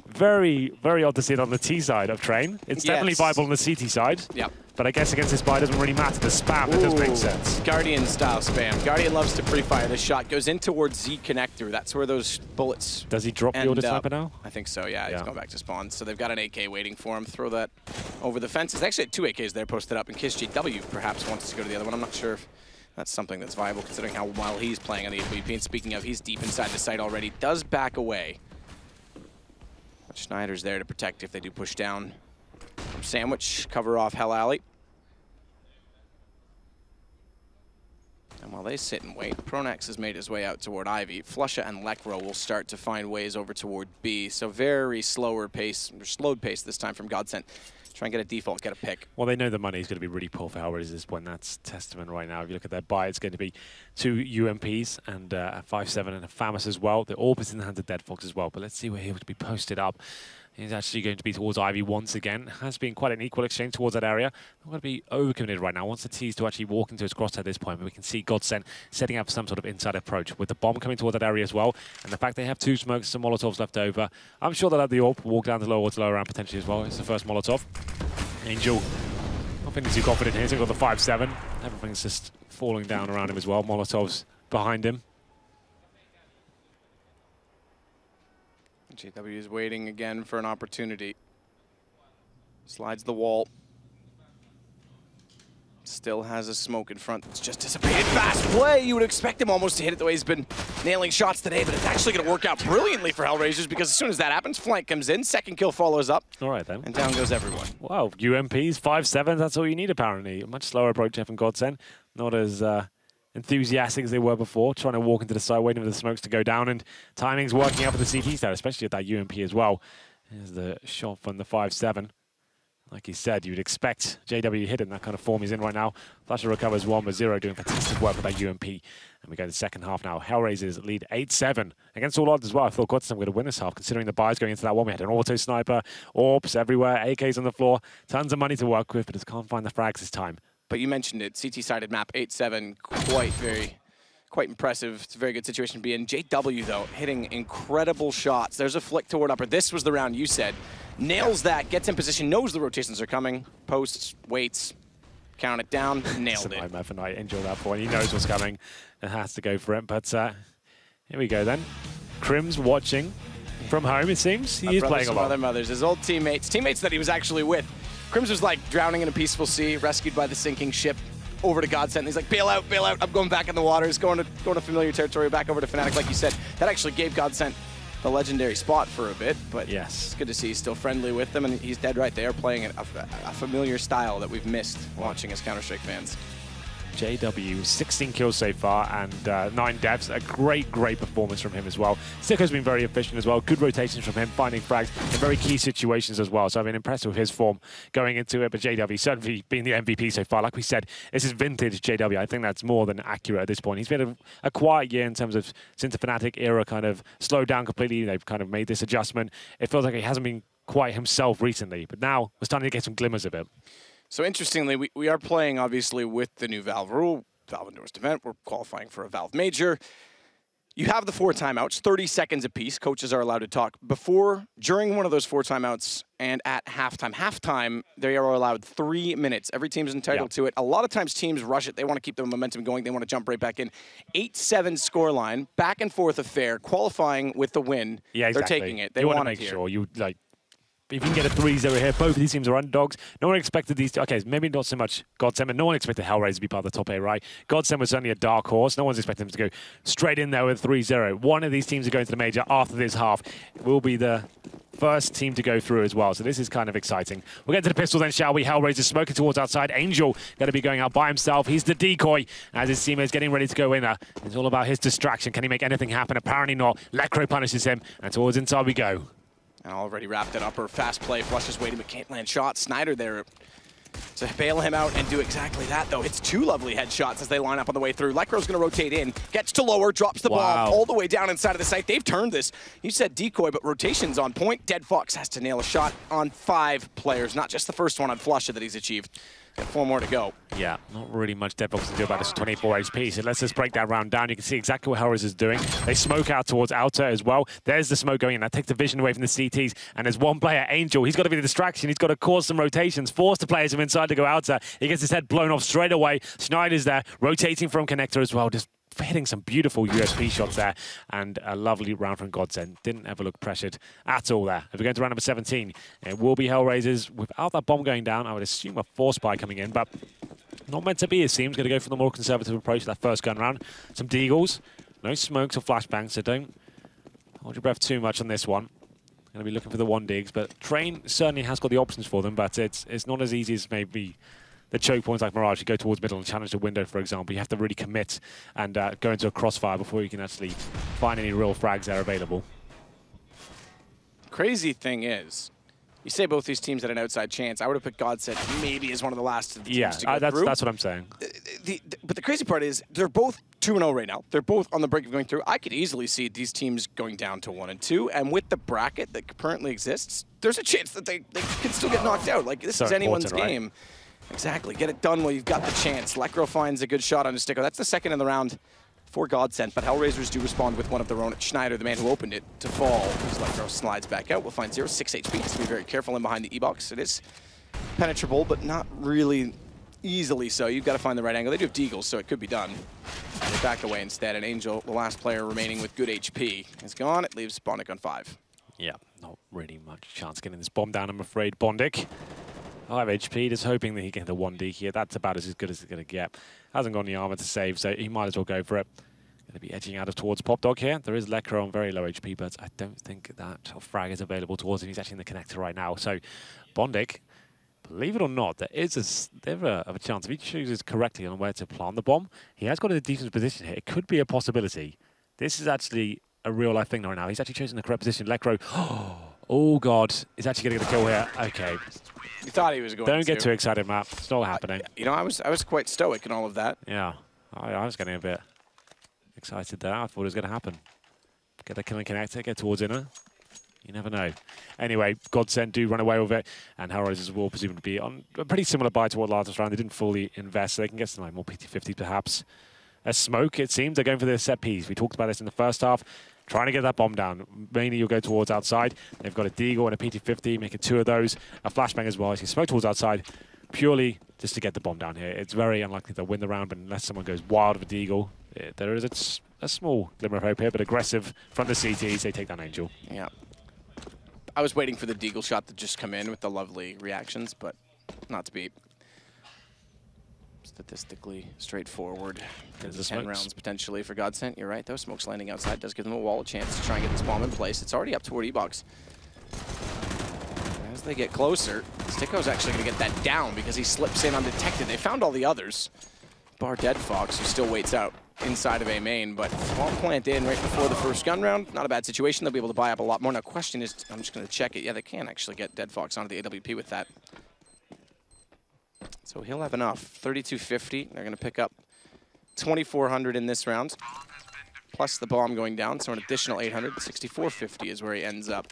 Very, very odd to see it on the T side of Train. It's definitely viable on the CT side. Yep. But I guess against this buy, it doesn't really matter. The spam, it does make sense. Guardian-style spam. Guardian loves to pre-fire this shot. Goes in towards Z connector. That's where those bullets Does he drop the auto-sniper now? I think so, yeah. He's going back to spawn. So they've got an AK waiting for him. Throw that over the fence. It's actually two AKs there posted up in case JW perhaps wants to go to the other one. I'm not sure if that's something that's viable considering how well he's playing on the AWP. And speaking of, he's deep inside the site already. Does back away. Snyder's there to protect if they do push down. Sandwich, cover off Hell Alley. And while they sit and wait, Pronax has made his way out toward Ivy. Flusha and Lekr0 will start to find ways over toward B. So very slowed pace this time from Godsent. Try and get a default, get a pick. Well, they know the money is going to be really poor for Hellraisers at this point. That's testament right now. If you look at their buy, it's going to be 2 UMPs and a 5-7 and a Famas as well. They're all in the hands of DeadFox as well. But let's see where he'll be posted up. He's actually going to be towards Ivy once again. Has been quite an equal exchange towards that area. Not going to be overcommitted right now. Wants the T's to actually walk into his crosshair at this point. But we can see Godsent setting up some sort of inside approach with the bomb coming towards that area as well. And the fact they have 2 smokes, some Molotovs left over. I'm sure they'll have the AWP walk down to lower water, lower round potentially as well. It's the first Molotov. Angel, not feeling too confident here. He's got the 5-7. Everything's just falling down around him as well. Molotovs behind him. JW is waiting again for an opportunity. Slides the wall. Still has a smoke in front. It's just dissipated. Fast play. You would expect him almost to hit it the way he's been nailing shots today, but it's actually going to work out brilliantly for Hellraisers because as soon as that happens, flank comes in, second kill follows up. All right, then. And down goes everyone. Wow, UMPs, 5-7s, that's all you need apparently. A much slower approach here from Godsent. Not as enthusiastic as they were before, trying to walk into the side, waiting for the smokes to go down, and timing's working out for the CT side, especially at that UMP as well. Here's the shot from the 5-7. Like he said, you would expect JW hidden, that kind of form he's in right now. Flusha recovers one with Zero, doing fantastic work with that UMP. And we go to the second half now. Hellraisers lead 8-7. Against all odds as well, I thought Godsent were going to win this half, considering the buys going into that one. We had an auto-sniper, AWPs everywhere, AKs on the floor. Tons of money to work with, but just can't find the frags this time. But you mentioned it, CT-sided map, 8-7, quite impressive. It's a very good situation to be in. JW, though, hitting incredible shots. There's a flick toward upper. This was the round you said. Nails that, gets in position, knows the rotations are coming. Posts, waits, count it down, nailed it. It's a nightmare for Night Angel at that point. He knows what's coming and has to go for it. But here we go, then. Crims watching from home, it seems. He is playing a lot. Other mothers, his old teammates that he was actually with. Crims was like drowning in a peaceful sea, rescued by the sinking ship, over to Godsent. He's like, bail out, I'm going back in the waters, going to familiar territory, back over to Fnatic, like you said. That actually gave Godsent the legendary spot for a bit, but yes, it's good to see he's still friendly with them, and he's dead right there, playing a familiar style that we've missed watching as Counter-Strike fans. JW, 16 kills so far and 9 deaths. A great performance from him as well. Sticko's been very efficient as well. Good rotations from him, finding frags in very key situations as well. So I've been impressed with his form going into it. But JW certainly being the MVP so far. Like we said, this is vintage JW. I think that's more than accurate at this point. He's been a quiet year in terms of since the Fnatic era, kind of slowed down completely. They've kind of made this adjustment. It feels like he hasn't been quite himself recently, but now we're starting to get some glimmers of it. So interestingly, we are playing, obviously, with the new Valve rule. Valve endorsed event. We're qualifying for a Valve Major. You have the 4 timeouts, 30 seconds apiece. Coaches are allowed to talk before, during one of those 4 timeouts, and at halftime. Halftime, they are allowed 3 minutes. Every team's entitled to it. A lot of times teams rush it. They want to keep the momentum going. They want to jump right back in. 8-7 scoreline, back and forth affair, qualifying with the win. Yeah, exactly. They're taking it. They you want to make it sure you, like, if you can get a 3-0 here, both of these teams are underdogs. No one expected these two. Okay, maybe not so much Godsent, but no one expected Hellraiser to be part of the top 8, right? Godsent was certainly a dark horse. No one's expecting them to go straight in there with 3-0. One of these teams are going to the Major after this half. It will be the first team to go through as well, so this is kind of exciting. We'll get to the pistol then, shall we? Hellraiser smoking towards outside. Angel going to be going out by himself. He's the decoy as his teammate's getting ready to go in there. It's all about his distraction. Can he make anything happen? Apparently not. Lekr0 punishes him, and towards inside we go. And already wrapped it up, or fast play, Flusha's waiting, but can't land shot. Snyder there to bail him out and do exactly that, though. It's 2 lovely headshots as they line up on the way through. Lekro's going to rotate in, gets to lower, drops the ball all the way down inside of the site. They've turned this. You said decoy, but rotation's on point. DeadFox has to nail a shot on 5 players, not just the first one on Flusha that he's achieved. Got 4 more to go. Yeah, not really much DeadFox to do about this 24 HP, so let's just break that round down. You can see exactly what Hellraiser is doing. They smoke out towards Outer as well. There's the smoke going in. That takes the vision away from the CTs, and there's one player, Angel. He's got to be the distraction. He's got to cause some rotations, force the players from inside to go Outer. He gets his head blown off straight away. Snyder's there, rotating from Connector as well, just hitting some beautiful USP shots there, and a lovely round from Godsent. Didn't ever look pressured at all there. If we go to round number 17, it will be Hellraisers. Without that bomb going down, I would assume a force buy coming in, but not meant to be, it seems. Going to go for the more conservative approach that first gun round. Some deagles, no smokes or flashbangs, so don't hold your breath too much on this one. Going to be looking for the 1 digs, but Train certainly has got the options for them, but it's not as easy as maybe the choke points like Mirage. You go towards middle and challenge the window, for example. You have to really commit and go into a crossfire before you can actually find any real frags that are available. Crazy thing is, you say both these teams had an outside chance. I would have picked Godsent maybe as one of the last of the teams to go through. That's what I'm saying. But the crazy part is they're both 2-0 right now. They're both on the brink of going through. I could easily see these teams going down to 1 and 2. And with the bracket that currently exists, there's a chance that they can still get knocked out. Like, this is anyone's game. Right? Exactly. Get it done while you've got the chance. Lekr0 finds a good shot on his Sticko. That's the second in the round for Godsent, but Hellraisers do respond with one of their own. Snyder, the man who opened it, to fall. As Lekr0 slides back out, we'll find 0, 6 HP. Has to be very careful in behind the E-box. It is penetrable, but not really easily so. You've got to find the right angle. They do have deagles, so it could be done. They back away instead, and Angel, the last player remaining with good HP, is gone. It leaves Bondik on 5. Yeah, not really much chance getting this bomb down, I'm afraid. Bondik. 5 HP, just hoping that he can hit the 1D here. That's about as good as it's going to get. Hasn't got any armor to save, so he might as well go for it. Going to be edging out of towards Popdog here. There is Lekr0 on very low HP, but I don't think that frag is available towards him. He's actually in the connector right now. So Bondik, believe it or not, there is a sliver of a chance. If he chooses correctly on where to plant the bomb, he has got a decent position here. It could be a possibility. This is actually a real-life thing right now. He's actually chosen the correct position. Lekr0, oh God, he's actually going to get a kill here. Okay. You thought he was going Don't get too excited, Matt. It's not happening. You know, I was quite stoic in all of that. Yeah. I was getting a bit excited there. I thought it was going to happen. Get the killing connector, get towards inner. You never know. Anyway, Godsent do run away with it, and Hellraisers will presumably be on a pretty similar buy to what last round. They didn't fully invest, so they can get some like, more PT50 perhaps. A smoke, it seems. They're going for their set piece. We talked about this in the first half. Trying to get that bomb down. Mainly you'll go towards outside. They've got a deagle and a PT50, making 2 of those. A flashbang as well. As you smoke towards outside, purely just to get the bomb down here. It's very unlikely they'll win the round, but unless someone goes wild with a deagle, there is a small glimmer of hope here, but aggressive from the CTs. They take down Angel. Yeah. I was waiting for the deagle shot to just come in with the lovely reactions, but not to be. Statistically straightforward. There's the 10 rounds potentially for Godsent. You're right, though. Smokes landing outside does give them a wall a chance to try and get this bomb in place. It's already up toward E-box. As they get closer, Sticko's actually going to get that down because he slips in undetected. They found all the others. bar DeadFox, who still waits out inside of A main, but small plant in right before the first gun round. Not a bad situation. They'll be able to buy up a lot more. Now, question is, I'm just going to check it. Yeah, they can actually get DeadFox onto the AWP with that. So he'll have enough. 3250. They're going to pick up 2400 in this round, plus the bomb going down, so an additional 800. 6450 is where he ends up.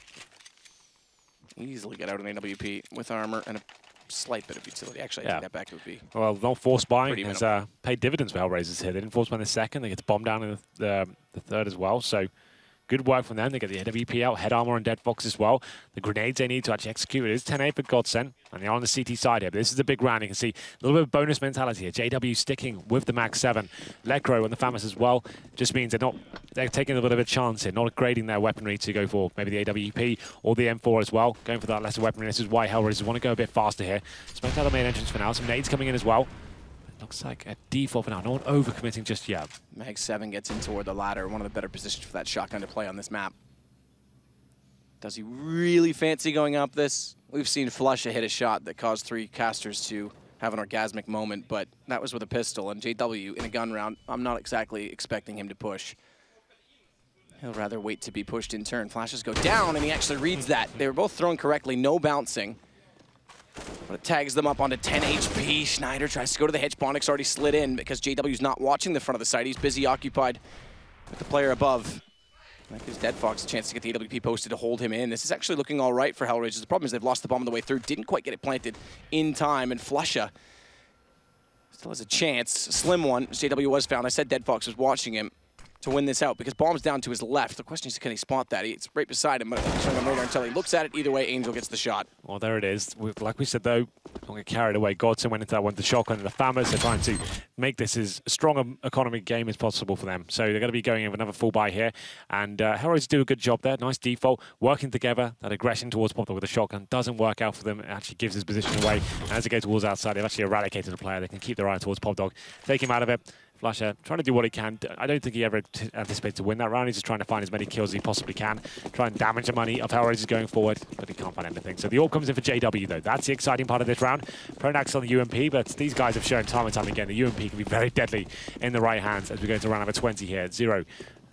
Easily get out an AWP with armor and a slight bit of utility. Actually, I think that back would be. Well, no force buying has paid dividends for Hellraisers here. They didn't force buy in the second. They get the bomb down in the third as well. So good work from them. They get the AWP out, head armor, and DeadFox as well. The grenades they need to actually execute it is 10A for Godsent, and they're on the CT side here. But this is a big round. You can see a little bit of bonus mentality here. JW sticking with the Mag 7. Lekr0 and the FAMAS as well just means they're taking a bit of a chance here, not upgrading their weaponry to go for maybe the AWP or the M4 as well, going for that lesser weaponry. This is why Hellraisers want to go a bit faster here. Smoke out the main entrance for now. Some nades coming in as well. Looks like a default for now. No one overcommitting just yet. Mag 7 gets in toward the ladder. One of the better positions for that shotgun to play on this map. Does he really fancy going up this? We've seen Flusha hit a shot that caused three casters to have an orgasmic moment, but that was with a pistol. And JW in a gun round, I'm not exactly expecting him to push. He'll rather wait to be pushed in turn. Flashes go down, and he actually reads that. They were both thrown correctly, no bouncing. But it tags them up onto 10 HP. Snyder tries to go to the hedge. Bondick's already slid in because JW's not watching the front of the site. He's busy occupied with the player above. That gives DeadFox a chance to get the AWP posted to hold him in. This is actually looking all right for Hellraisers. The problem is they've lost the bomb on the way through. Didn't quite get it planted in time. And Flusha still has a chance. A slim one. JW was found. I said DeadFox was watching him to win this out because bomb's down to his left. The question is, can he spot that? It's right beside him, but he's on radar until he looks at it. Either way, Angel gets the shot. Well, there it is. Like we said, though, don't get carried away. Godsent went into that one with the shotgun and the FAMAS. They're trying to make this as strong an economic game as possible for them. So they're going to be going in with another full buy here. And Hellraisers do a good job there. Nice default. Working together. That aggression towards Pop with the shotgun doesn't work out for them. It actually gives his position away. And as it goes towards outside, they've actually eradicated the player. They can keep their eye towards Pop Dog, take him out of it. Flusha trying to do what he can. I don't think he ever anticipates to win that round. He's just trying to find as many kills as he possibly can, try and damage the money of Hellraisers going forward, but he can't find anything. So the AWP comes in for JW, though. That's the exciting part of this round. Pronax on the UMP, but these guys have shown time and time again the UMP can be very deadly in the right hands as we go into round number 20 here at Zero.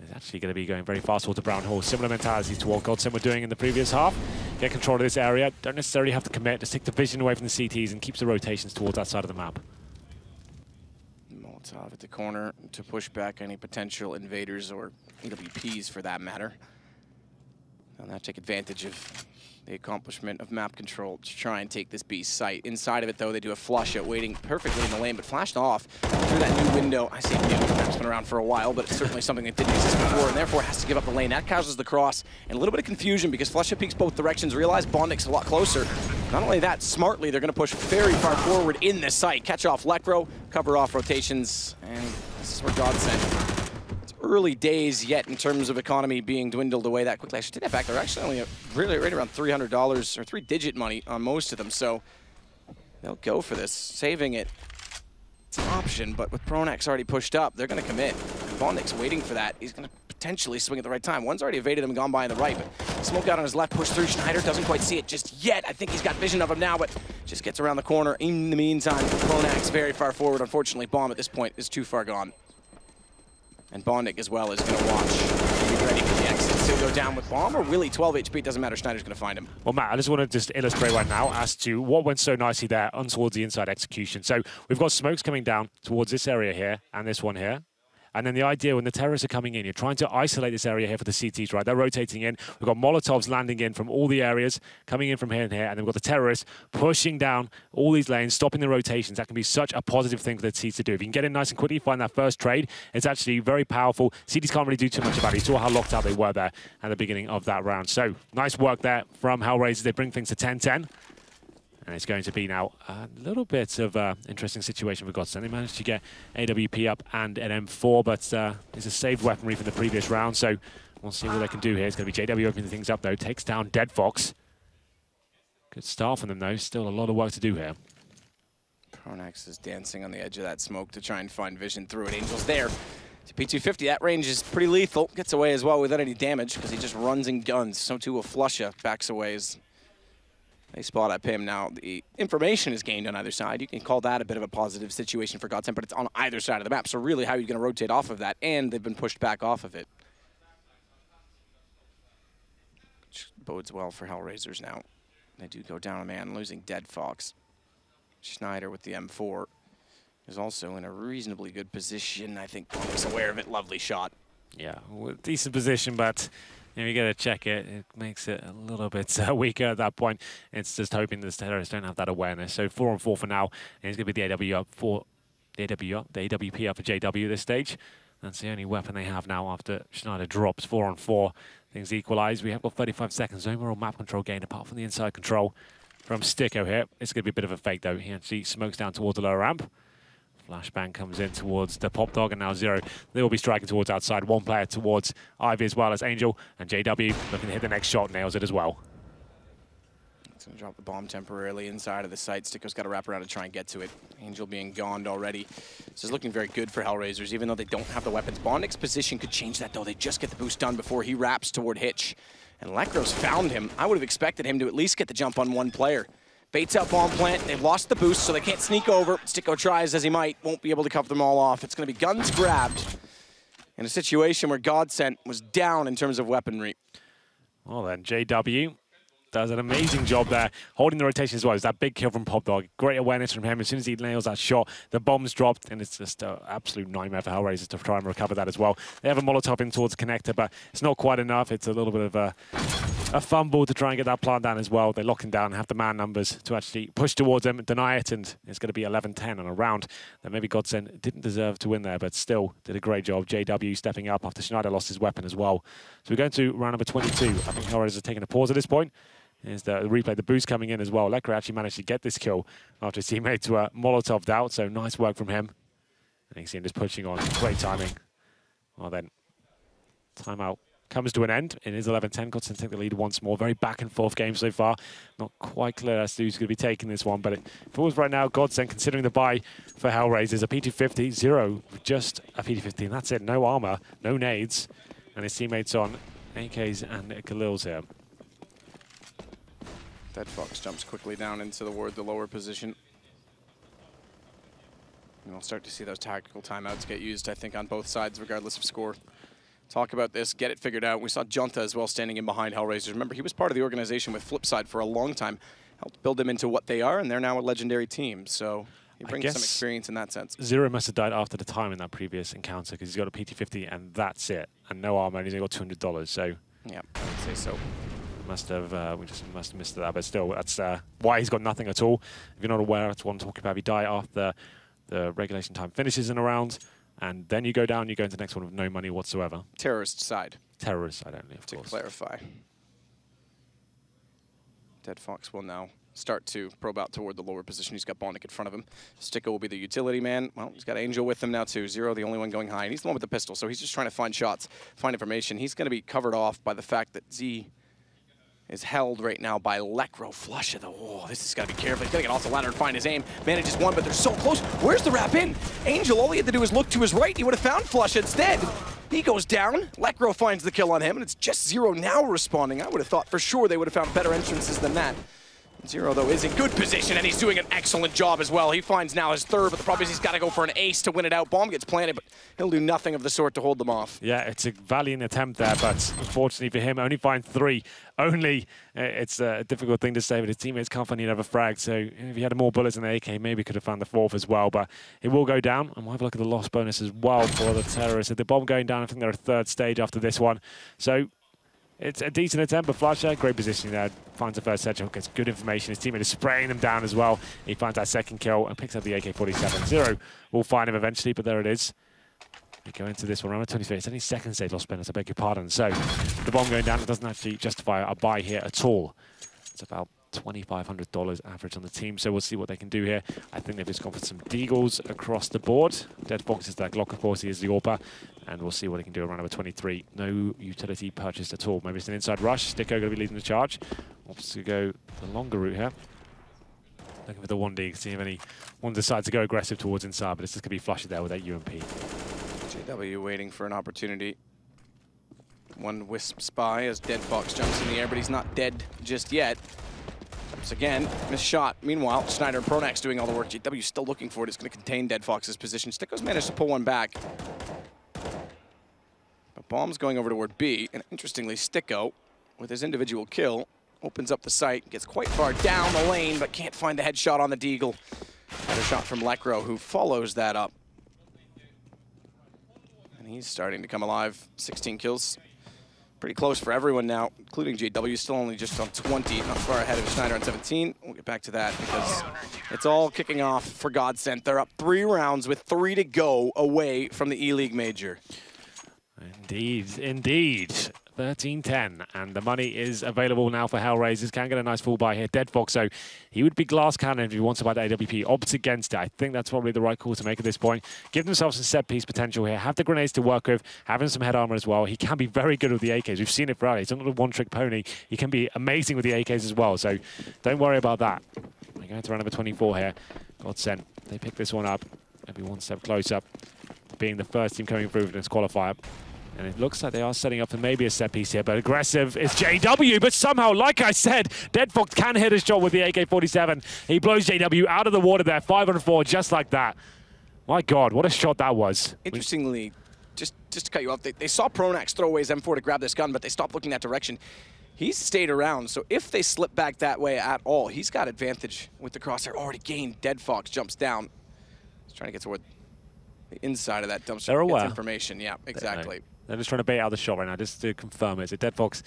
He's actually going to be going very fast towards Brown Hall. Similar mentality to what Godsent were doing in the previous half. Get control of this area. Don't necessarily have to commit. Just take the vision away from the CTs and keeps the rotations towards that side of the map. Molotov at the corner to push back any potential invaders or AWPs for that matter. They'll now take advantage of the accomplishment of map control to try and take this B site. Inside of it, though, they do a Flusha waiting perfectly in the lane, but flashed off through that new window. I say new, that's been around for a while, but it's certainly something that didn't exist before, and therefore has to give up the lane. That causes the cross and a little bit of confusion because Flusha peeks both directions, realize Bondik's a lot closer. Not only that, smartly, they're going to push very far forward in this site. Catch off Lekr0, cover off rotations, and this is where Godsent. Early days yet in terms of economy being dwindled away that quickly. I should take that back. They're actually only really right around $300 or three-digit money on most of them, so they'll go for this. Saving it, it's an option, but with Pronax already pushed up, they're going to commit. Bondik's waiting for that. He's going to potentially swing at the right time. One's already evaded him, gone by on the right, but smoke out on his left, pushed through. Snyder doesn't quite see it just yet. I think he's got vision of him now, but just gets around the corner. In the meantime, Pronax very far forward. Unfortunately, bomb at this point is too far gone. And Bondik as well is going to watch. Be ready for the exit. So go down with bomb or Willie 12 HP. Doesn't matter. Snyder's going to find him. Well, Matt, I just want to illustrate right now as to what went so nicely there on towards the inside execution. So we've got smokes coming down towards this area here and this one here. And then the idea when the terrorists are coming in, you're trying to isolate this area here for the CTs, right? They're rotating in. We've got Molotovs landing in from all the areas, coming in from here and here. And then we've got the terrorists pushing down all these lanes, stopping the rotations. That can be such a positive thing for the CTs to do. If you can get in nice and quickly, find that first trade, it's actually very powerful. CTs can't really do too much about it. You saw how locked out they were there at the beginning of that round. So nice work there from Hellraisers. They bring things to 10-10. And it's going to be now a little bit of an interesting situation for Godsent. They managed to get AWP up and an M4, but it's a saved weaponry from the previous round, so we'll see what they can do here. It's going to be JW opening things up, though. Takes down DeadFox. Good start from them, though. Still a lot of work to do here. Pronax is dancing on the edge of that smoke to try and find vision through it. Angel's there. To P250, that range is pretty lethal. Gets away as well without any damage because he just runs and guns. So too will Flusha. Backs away as They spot at Pim. Now, the information is gained on either side. You can call that a bit of a positive situation for Godsent, but it's on either side of the map. So really, how are you going to rotate off of that? And they've been pushed back off of it. Which bodes well for Hellraisers now. They do go down a man, losing DeadFox. Snyder with the M4 is also in a reasonably good position. I think Bonk's aware of it. Lovely shot. Yeah, decent position, but... you got to check it. It makes it a little bit weaker at that point. It's just hoping the terrorists don't have that awareness. So 4-on-4 for now. And it's going to be the AW up for the AWP up for JW this stage. That's the only weapon they have now after Snyder drops 4-on-4. Things equalize. We have got 35 seconds. Overall map control gain apart from the inside control from Sticko here. It's going to be a bit of a fake though. He actually smokes down towards the lower ramp. Flashbang comes in towards the Pop Dog, and now Zero. They will be striking towards outside. One player towards Ivy as well as Angel, and JW looking to hit the next shot, nails it as well. It's going to drop the bomb temporarily inside of the site. Sticko's got to wrap around and try and get to it. Angel being gonned already. This is looking very good for Hellraisers, even though they don't have the weapons. Bondik's position could change that, though. They just get the boost done before he wraps toward Hitch. And Lekr0's found him. I would have expected him to at least get the jump on one player. Baits out bomb plant, they've lost the boost, so they can't sneak over. Sticko tries as he might, won't be able to cover them all off. It's going to be guns grabbed in a situation where Godsent was down in terms of weaponry. Well then, JW does an amazing job there, holding the rotation as well. It's that big kill from Pop Dog. Great awareness from him. As soon as he nails that shot, the bomb's dropped, and it's just an absolute nightmare for Hellraisers to try and recover that as well. They have a Molotov in towards Connector, but it's not quite enough. It's a little bit of a fumble to try and get that plant down as well. They lock him down, have the man numbers to actually push towards him, deny it, and it's going to be 11-10 on a round that maybe Godsent didn't deserve to win there, but still did a great job. JW stepping up after Snyder lost his weapon as well. So we're going to round number 22. I think Hellraisers are taking a pause at this point. Is the replay, the boost coming in as well. Lekr0 actually managed to get this kill after his teammates were Molotov'd out, so nice work from him. And you see him just pushing on. Great timing. Well then, timeout comes to an end. It is 11-10. Godsent take the lead once more. Very back and forth game so far. Not quite clear as to who's going to be taking this one, but it falls right now. Godsent considering the buy for Hellraisers. A P250, Zero, just a P250. That's it. No armor, no nades. And his teammates on AKs and Khalils here. DeadFox jumps quickly down into the ward, the lower position. And we'll start to see those tactical timeouts get used, I think, on both sides, regardless of score. Talk about this, get it figured out. We saw Jonta as well standing in behind Hellraisers. Remember, he was part of the organization with Flipside for a long time. Helped build them into what they are, and they're now a legendary team. So he brings some experience in that sense. Zero must have died after the time in that previous encounter, because he's got a PT-50, and that's it. And no armor, and he's only got $200, so... yeah, I would say so. We just must have missed that, but still, that's why he's got nothing at all. If you're not aware, that's what I'm talking about. If you die after the regulation time finishes in a round, and then you go down, you go into the next one with no money whatsoever. Terrorist side. Terrorist side only, of course. To clarify. DeadFox will now start to probe out toward the lower position. He's got Bondik in front of him. Sticko will be the utility man. Well, he's got Angel with him now too. Zero, the only one going high, and he's the one with the pistol, so he's just trying to find shots, find information. He's going to be covered off by the fact that Z... is held right now by Lekr0. Flusha though. Oh, this has got to be careful. He's got to get off the ladder and find his aim. Manages one, but they're so close. Where's the wrap in? Angel, all he had to do was look to his right. He would have found Flusha instead. He goes down. Lekr0 finds the kill on him, and it's just Zero now responding. I would have thought for sure they would have found better entrances than that. Zero, though, is in good position, and he's doing an excellent job as well. He finds now his third, but the problem is he's got to go for an ace to win it out. Bomb gets planted, but he'll do nothing of the sort to hold them off. Yeah, it's a valiant attempt there, but unfortunately for him, only finds three. Only, it's a difficult thing to say, but his teammates can't find another frag, so if he had more bullets in the AK, maybe he could have found the fourth as well, but he will go down, and we'll have a look at the loss bonus as well for the terrorists. With the bomb going down, I think they're at third stage after this one, so... it's a decent attempt, but Flusha, great positioning there. Finds the first set, gets good information. His teammate is spraying them down as well. He finds that second kill and picks up the AK-47. Zero will find him eventually, but there it is. We go into this one, round 23. It's only second stage loss bonus, I beg your pardon. So the bomb going down, it doesn't actually justify a buy here at all. It's about $2,500 average on the team, so we'll see what they can do here. I think they've just gone for some deagles across the board. DeadFox is that Glock, of course, he is the AWPA, and we'll see what they can do around number 23. No utility purchased at all. Maybe it's an inside rush. Sticko going to be leading the charge. Wants to go the longer route here. Looking for the 1D, see if anyone decides to go aggressive towards inside, but it's just going to be Flusha there with that UMP. JW waiting for an opportunity. One Wisp Spy as DeadFox jumps in the air, but he's not dead just yet. drops again. Missed shot. Meanwhile, Snyder and Pronax doing all the work. JW still looking for it. It's going to contain DeadFox's position. Sticko's managed to pull one back. But Bomb's going over toward B, and interestingly, Sticko, with his individual kill, opens up the site, gets quite far down the lane, but can't find the headshot on the Deagle. Another shot from Lekr0, who follows that up. And he's starting to come alive. 16 kills. Pretty close for everyone now, including JW, still only just on 20, not far ahead of Snyder on 17. We'll get back to that because it's all kicking off for Godsent. They're up 3 rounds with 3 to go away from the E-League Major. Indeed, indeed. 13-10, and the money is available now for Hellraisers. Can get a nice fall by here. DeadFox, so he would be glass cannon if he wants to buy the AWP. Opts against it. I think that's probably the right call to make at this point. Give themselves some set piece potential here. Have the grenades to work with. Having some head armor as well. He can be very good with the AKs. We've seen it for others. He's not a one-trick pony. He can be amazing with the AKs as well, so don't worry about that. We're going to round number 24 here. Godsent, they pick this one up. Maybe one step closer, being the first team coming through for this qualifier. And it looks like they are setting up for maybe a set piece here, but aggressive is JW. But somehow, like I said, DeadFox can hit his shot with the AK-47. He blows JW out of the water there, 5 on 4, just like that. My God, what a shot that was. Interestingly, just to cut you off, they saw Pronax throw away his M4 to grab this gun, but they stopped looking that direction. He's stayed around, so if they slip back that way at all, he's got advantage with the crosshair already gained. DeadFox jumps down. He's trying to get toward the inside of that dumpster. They're aware. Gets information, yeah, exactly. They're just trying to bait out the shot right now, just to confirm it. So DeadFox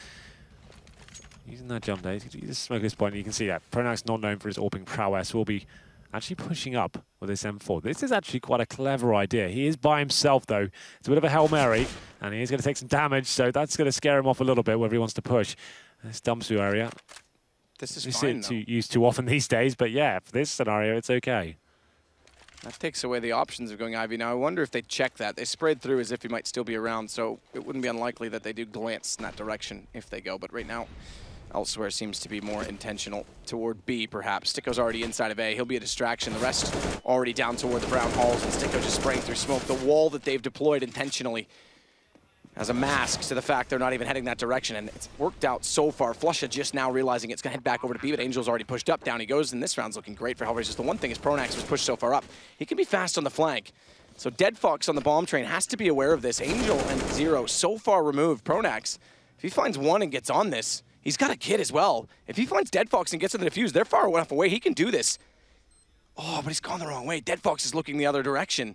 using that jump there. He's just smoking this point, and you can see that. Pronax, not known for his AWPing prowess, will be actually pushing up with this M4. This is actually quite a clever idea. He is by himself, though. It's a bit of a Hail Mary, and he is going to take some damage, so that's going to scare him off a little bit, whether he wants to push. This Dumpsu area. This is fine, though. Used too often these days, but yeah, for this scenario, it's okay. That takes away the options of going Ivy. Now, I wonder if they check that. They spread through as if he might still be around, so it wouldn't be unlikely that they do glance in that direction if they go. But right now, elsewhere seems to be more intentional toward B, perhaps. Sticko's already inside of A. He'll be a distraction. The rest already down toward the brown halls, and Sticko just spraying through smoke. The wall that they've deployed intentionally as a mask to the fact they're not even heading that direction, and it's worked out so far. Flusha just now realizing it's going to head back over to B, but Angel's already pushed up. Down he goes, and this round's looking great for Hellraisers. The one thing is Pronax was pushed so far up. He can be fast on the flank. So DeadFox on the bomb train has to be aware of this. Angel and Zero so far removed. Pronax, if he finds one and gets on this, he's got a kid as well. If he finds DeadFox and gets on the defuse, they're far enough away. He can do this. Oh, but he's gone the wrong way. DeadFox is looking the other direction.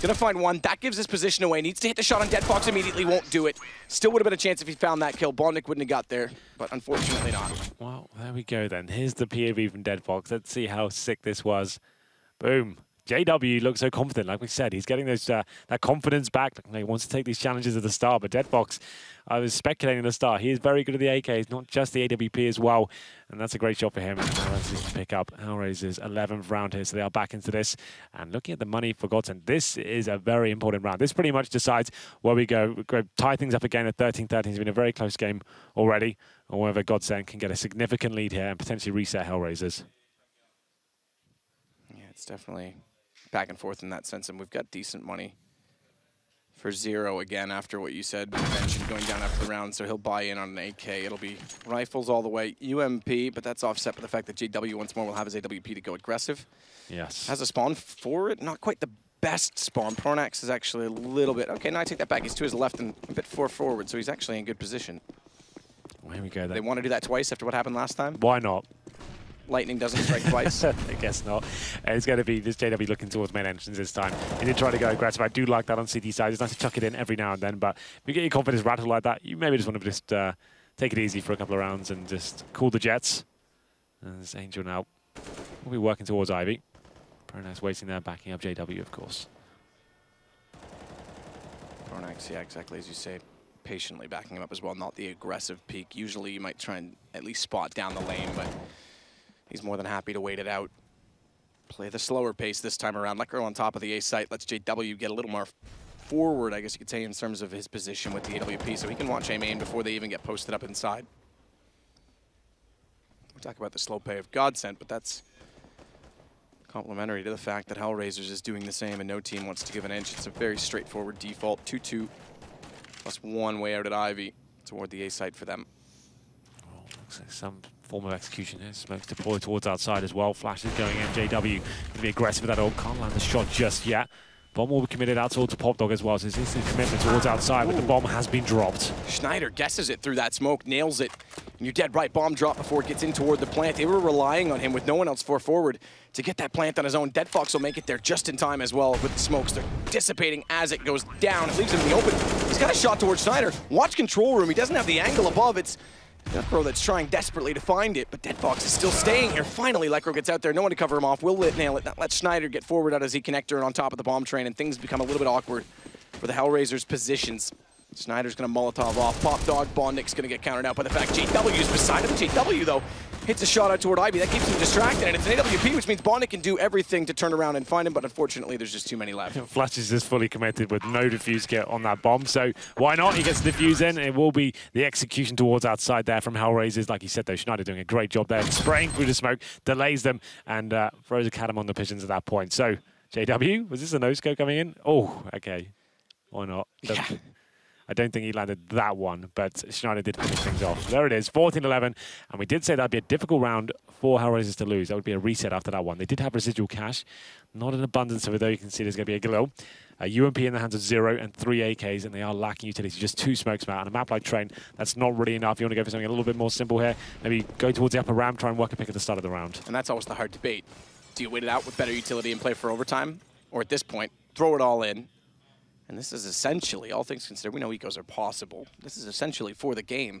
Gonna find one. That gives his position away. Needs to hit the shot on DeadFox immediately. Won't do it. Still would have been a chance if he found that kill. Bondik wouldn't have got there, but unfortunately not. Well, there we go then. Here's the POV from DeadFox. Let's see how sick this was. Boom. JW looks so confident. Like we said, he's getting those that confidence back. He wants to take these challenges at the start, but DeadFox, I was speculating at the start, he is very good at the AKs, not just the AWP as well, and that's a great shot for him. Let's pick up Hellraiser's 11th round here, so they are back into this. And looking at the money for Godsent, this is a very important round. This pretty much decides where we go. We go tie things up again at 13-13. It's been a very close game already, or whether Godsent can get a significant lead here and potentially reset Hellraisers. Yeah, it's definitely back and forth in that sense, and we've got decent money for Zero again after what you said. You mentioned going down after the round, so he'll buy in on an AK. It'll be rifles all the way, UMP, but that's offset by the fact that JW once more will have his AWP to go aggressive. Yes. Has a spawn for it, not quite the best spawn. Pronax is actually a little bit, okay, now I take that back. He's to his left and a bit far forward, so he's actually in good position. Well, here we go then. They want to do that twice after what happened last time? Why not? Lightning doesn't strike twice. I guess not. It's going to be this JW looking towards main entrance this time. He did try to go aggressive. I do like that on CT side. It's nice to chuck it in every now and then, but if you get your confidence rattled like that, you maybe just want to just take it easy for a couple of rounds and just cool the jets. And this Angel now will be working towards Ivy. Pronax waiting there, backing up JW, of course. Pronax, yeah, exactly as you say. Patiently backing him up as well, not the aggressive peak. Usually you might try and at least spot down the lane, but he's more than happy to wait it out. Play the slower pace this time around. Lekr0 on top of the A site lets JW get a little more forward, I guess you could say, in terms of his position with the AWP, so he can watch A main before they even get posted up inside. We'll talk about the slow pay of Godsent, but that's complimentary to the fact that Hellraisers is doing the same and no team wants to give an inch. It's a very straightforward default. 2-2 plus 1 way out at Ivy toward the A site for them. Looks like some form of execution here. Smokes deployed towards outside as well. Flash is going in. JW going to be aggressive with that ult. Can't land the shot just yet. Bomb will be committed out towards Popdog as well. So it's instant commitment towards outside, but the bomb has been dropped. Snyder guesses it through that smoke, nails it. And you're dead right. Bomb drop before it gets in toward the plant. They were relying on him with no one else far forward to get that plant on his own. DeadFox will make it there just in time as well with the smokes. They're dissipating as it goes down. It leaves him in the open. He's got a shot towards Snyder. Watch control room. He doesn't have the angle above. It's Lekr0 that's trying desperately to find it, but DeadFox is still staying here. Finally, Lekr0 gets out there. No one to cover him off. Will Lit nail it. That lets Snyder get forward out of Z-Connector and on top of the bomb train, and things become a little bit awkward for the Hellraiser's positions. Snyder's going to Molotov off. Popdog, Bondick's going to get countered out by the fact JW's beside him. JW, though, hits a shot out toward Ivy. That keeps him distracted, and it's an AWP, which means Bondick can do everything to turn around and find him, but unfortunately, there's just too many left. Flash is just fully committed with no defuse kit on that bomb, so why not? He gets the defuse in. It will be the execution towards outside there from Hellraisers. Like you said, though, Snyder doing a great job there. Spraying through the smoke, delays them, and throws a cat on the pigeons at that point. So, JW, was this a no-scope coming in? Oh, okay. Why not? Yeah. I don't think he landed that one, but Snyder did finish things off. There it is, 14-11, and we did say that'd be a difficult round for Hellraisers to lose. That would be a reset after that one. They did have residual cash, not an abundance of it, though. You can see there's going to be a glow. UMP in the hands of Zero and 3 AKs, and they are lacking utility. Just 2 smokes out. And a map like Train, that's not really enough. You want to go for something a little bit more simple here. Maybe go towards the upper ramp, try and work a pick at the start of the round. And that's always the hard debate. Do you wait it out with better utility and play for overtime? Or at this point, throw it all in? And this is essentially, all things considered, we know ecos are possible. This is essentially for the game.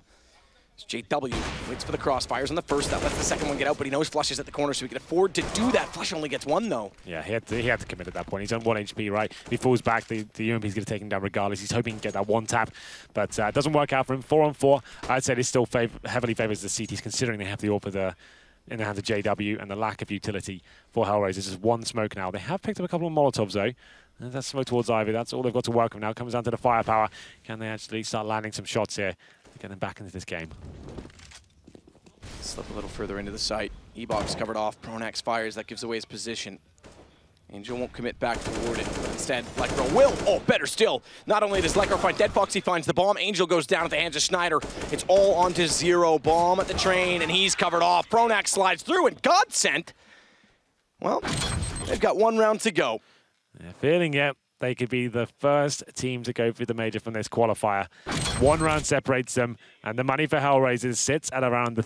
It's JW waits for the crossfires on the first. That lets the second one get out, but he knows Flush is at the corner, so he can afford to do that. Flush only gets one, though. Yeah, he had to commit at that point. He's on 1 HP, right? If he falls back, the UMP's going to take him down regardless. He's hoping he can get that one tap, but it doesn't work out for him. 4 on 4, I'd say this still heavily favors the CTs, considering they have the AWP for the... in the hands of JW and the lack of utility for Hellraisers. This is 1 smoke now. They have picked up a couple of Molotovs, though. And that's smoke towards Ivy. That's all they've got to work with now. Comes down to the firepower. Can they actually start landing some shots here to get them back into this game? Slip a little further into the site. E-Box covered off. Pronax fires. That gives away his position. Angel won't commit back toward it, but instead Lekr0 will. Oh, better still. Not only does Lekr0 find DeadFox, he finds the bomb. Angel goes down at the hands of Snyder. It's all onto Zero. Bomb at the train, and he's covered off. Pronax slides through, and Godsent. Well, they've got 1 round to go. They're feeling it. They could be the first team to go through the major from this qualifier. 1 round separates them, and the money for Hellraisers sits at around the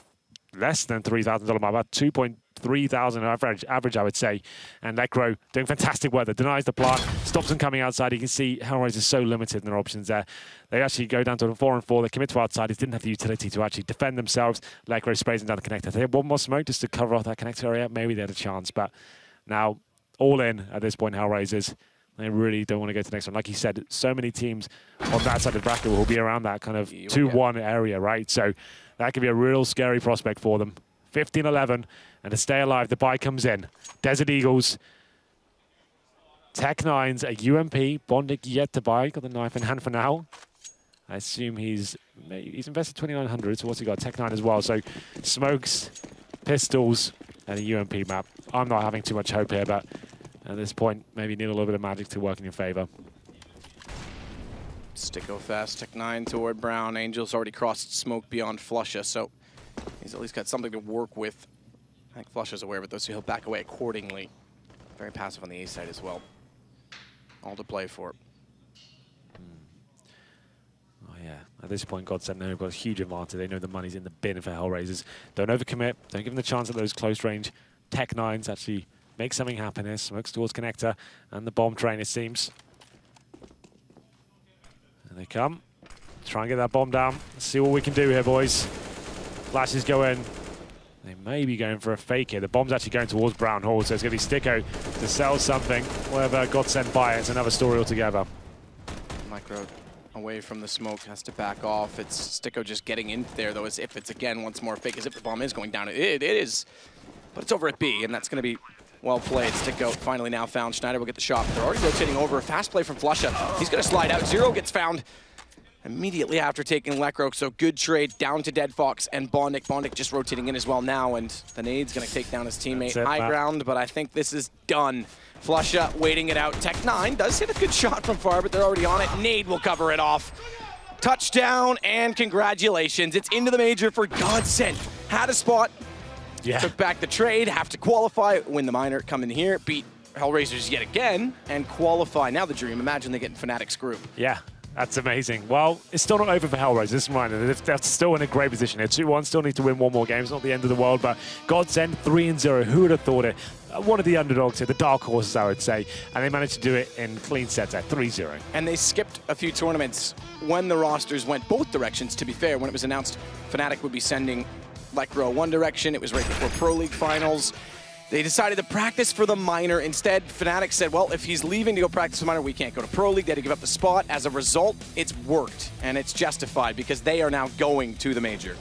less than $3,000 mark, about 2.3 thousand average, I would say. And Lekr0 doing fantastic work. That denies the plant, stops them coming outside. You can see Hellraiser is so limited in their options there. They actually go down to a 4 on 4. They commit to outside. They didn't have the utility to actually defend themselves. Lekr0 sprays them down the connector. They had 1 more smoke just to cover off that connector area. Maybe they had a chance, but now all in at this point, Hellraisers. They really don't want to go to the next one. Like you said, so many teams on that side of the bracket will be around that kind of 2-1 area, right? So that could be a real scary prospect for them. 15-11, and to stay alive, the buy comes in. Desert Eagles, Tech Nines, a UMP, Bondik yet to buy. Got the knife in hand for now. I assume he's invested 2,900, so what's he got? Tech Nine as well, so smokes, pistols, and a UMP map. I'm not having too much hope here, but at this point, maybe you need a little bit of magic to work in your favor. Sticko fast, Tech Nine toward Brown. Angel's already crossed smoke beyond Flusha, so he's at least got something to work with. I think Flusha's aware of it, though, so he'll back away accordingly. Very passive on the A side as well. All to play for. Oh, yeah. At this point, Godsent, they've got a huge advantage. They know the money's in the bin for Hellraisers. Don't overcommit. Don't give them the chance at those close-range Tech Nines actually make something happen here. Smokes towards connector and the bomb train, it seems. And they come. Try and get that bomb down. Let's see what we can do here, boys. Flashes go in. They may be going for a fake here. The bomb's actually going towards Brown Hall, so it's going to be Sticko to sell something. Whether Godsent buy it, it's another story altogether. Lekr0 away from the smoke, has to back off. It's Sticko just getting in there, though, as if it's again once more fake, as if the bomb is going down. It is, but it's over at B, and that's going to be well played. Sticko finally now found. Snyder will get the shot. They're already rotating over. A fast play from Flusha. He's going to slide out. Zero gets found immediately after taking Lekr0. So good trade down to DeadFox and Bondick. Bondick just rotating in as well now, and the nade's going to take down his teammate. High ground, but I think this is done. Flusha waiting it out. Tech Nine does hit a good shot from far, but they're already on it. Nade will cover it off. Touchdown and congratulations. It's into the major for Godsent. Had a spot, took back the trade, have to qualify, win the minor, come in here, beat Hellraisers yet again, and qualify. Now the dream. Imagine they get in Fnatic's group. Yeah. That's amazing. Well, it's still not over for Hellraisers, mind. They're still in a great position. They're 2-1, still need to win one more game. It's not the end of the world, but Godsent 3-0. Who would have thought it? One of the underdogs here, the dark horses, I would say. And they managed to do it in clean sets at 3-0. And they skipped a few tournaments when the rosters went both directions, to be fair. When it was announced Fnatic would be sending Lekr0 one direction, it was right before Pro League Finals. They decided to practice for the minor instead. Fnatic said, well, if he's leaving to go practice for the minor, we can't go to Pro League. They had to give up the spot. As a result, it's worked, and it's justified because they are now going to the major.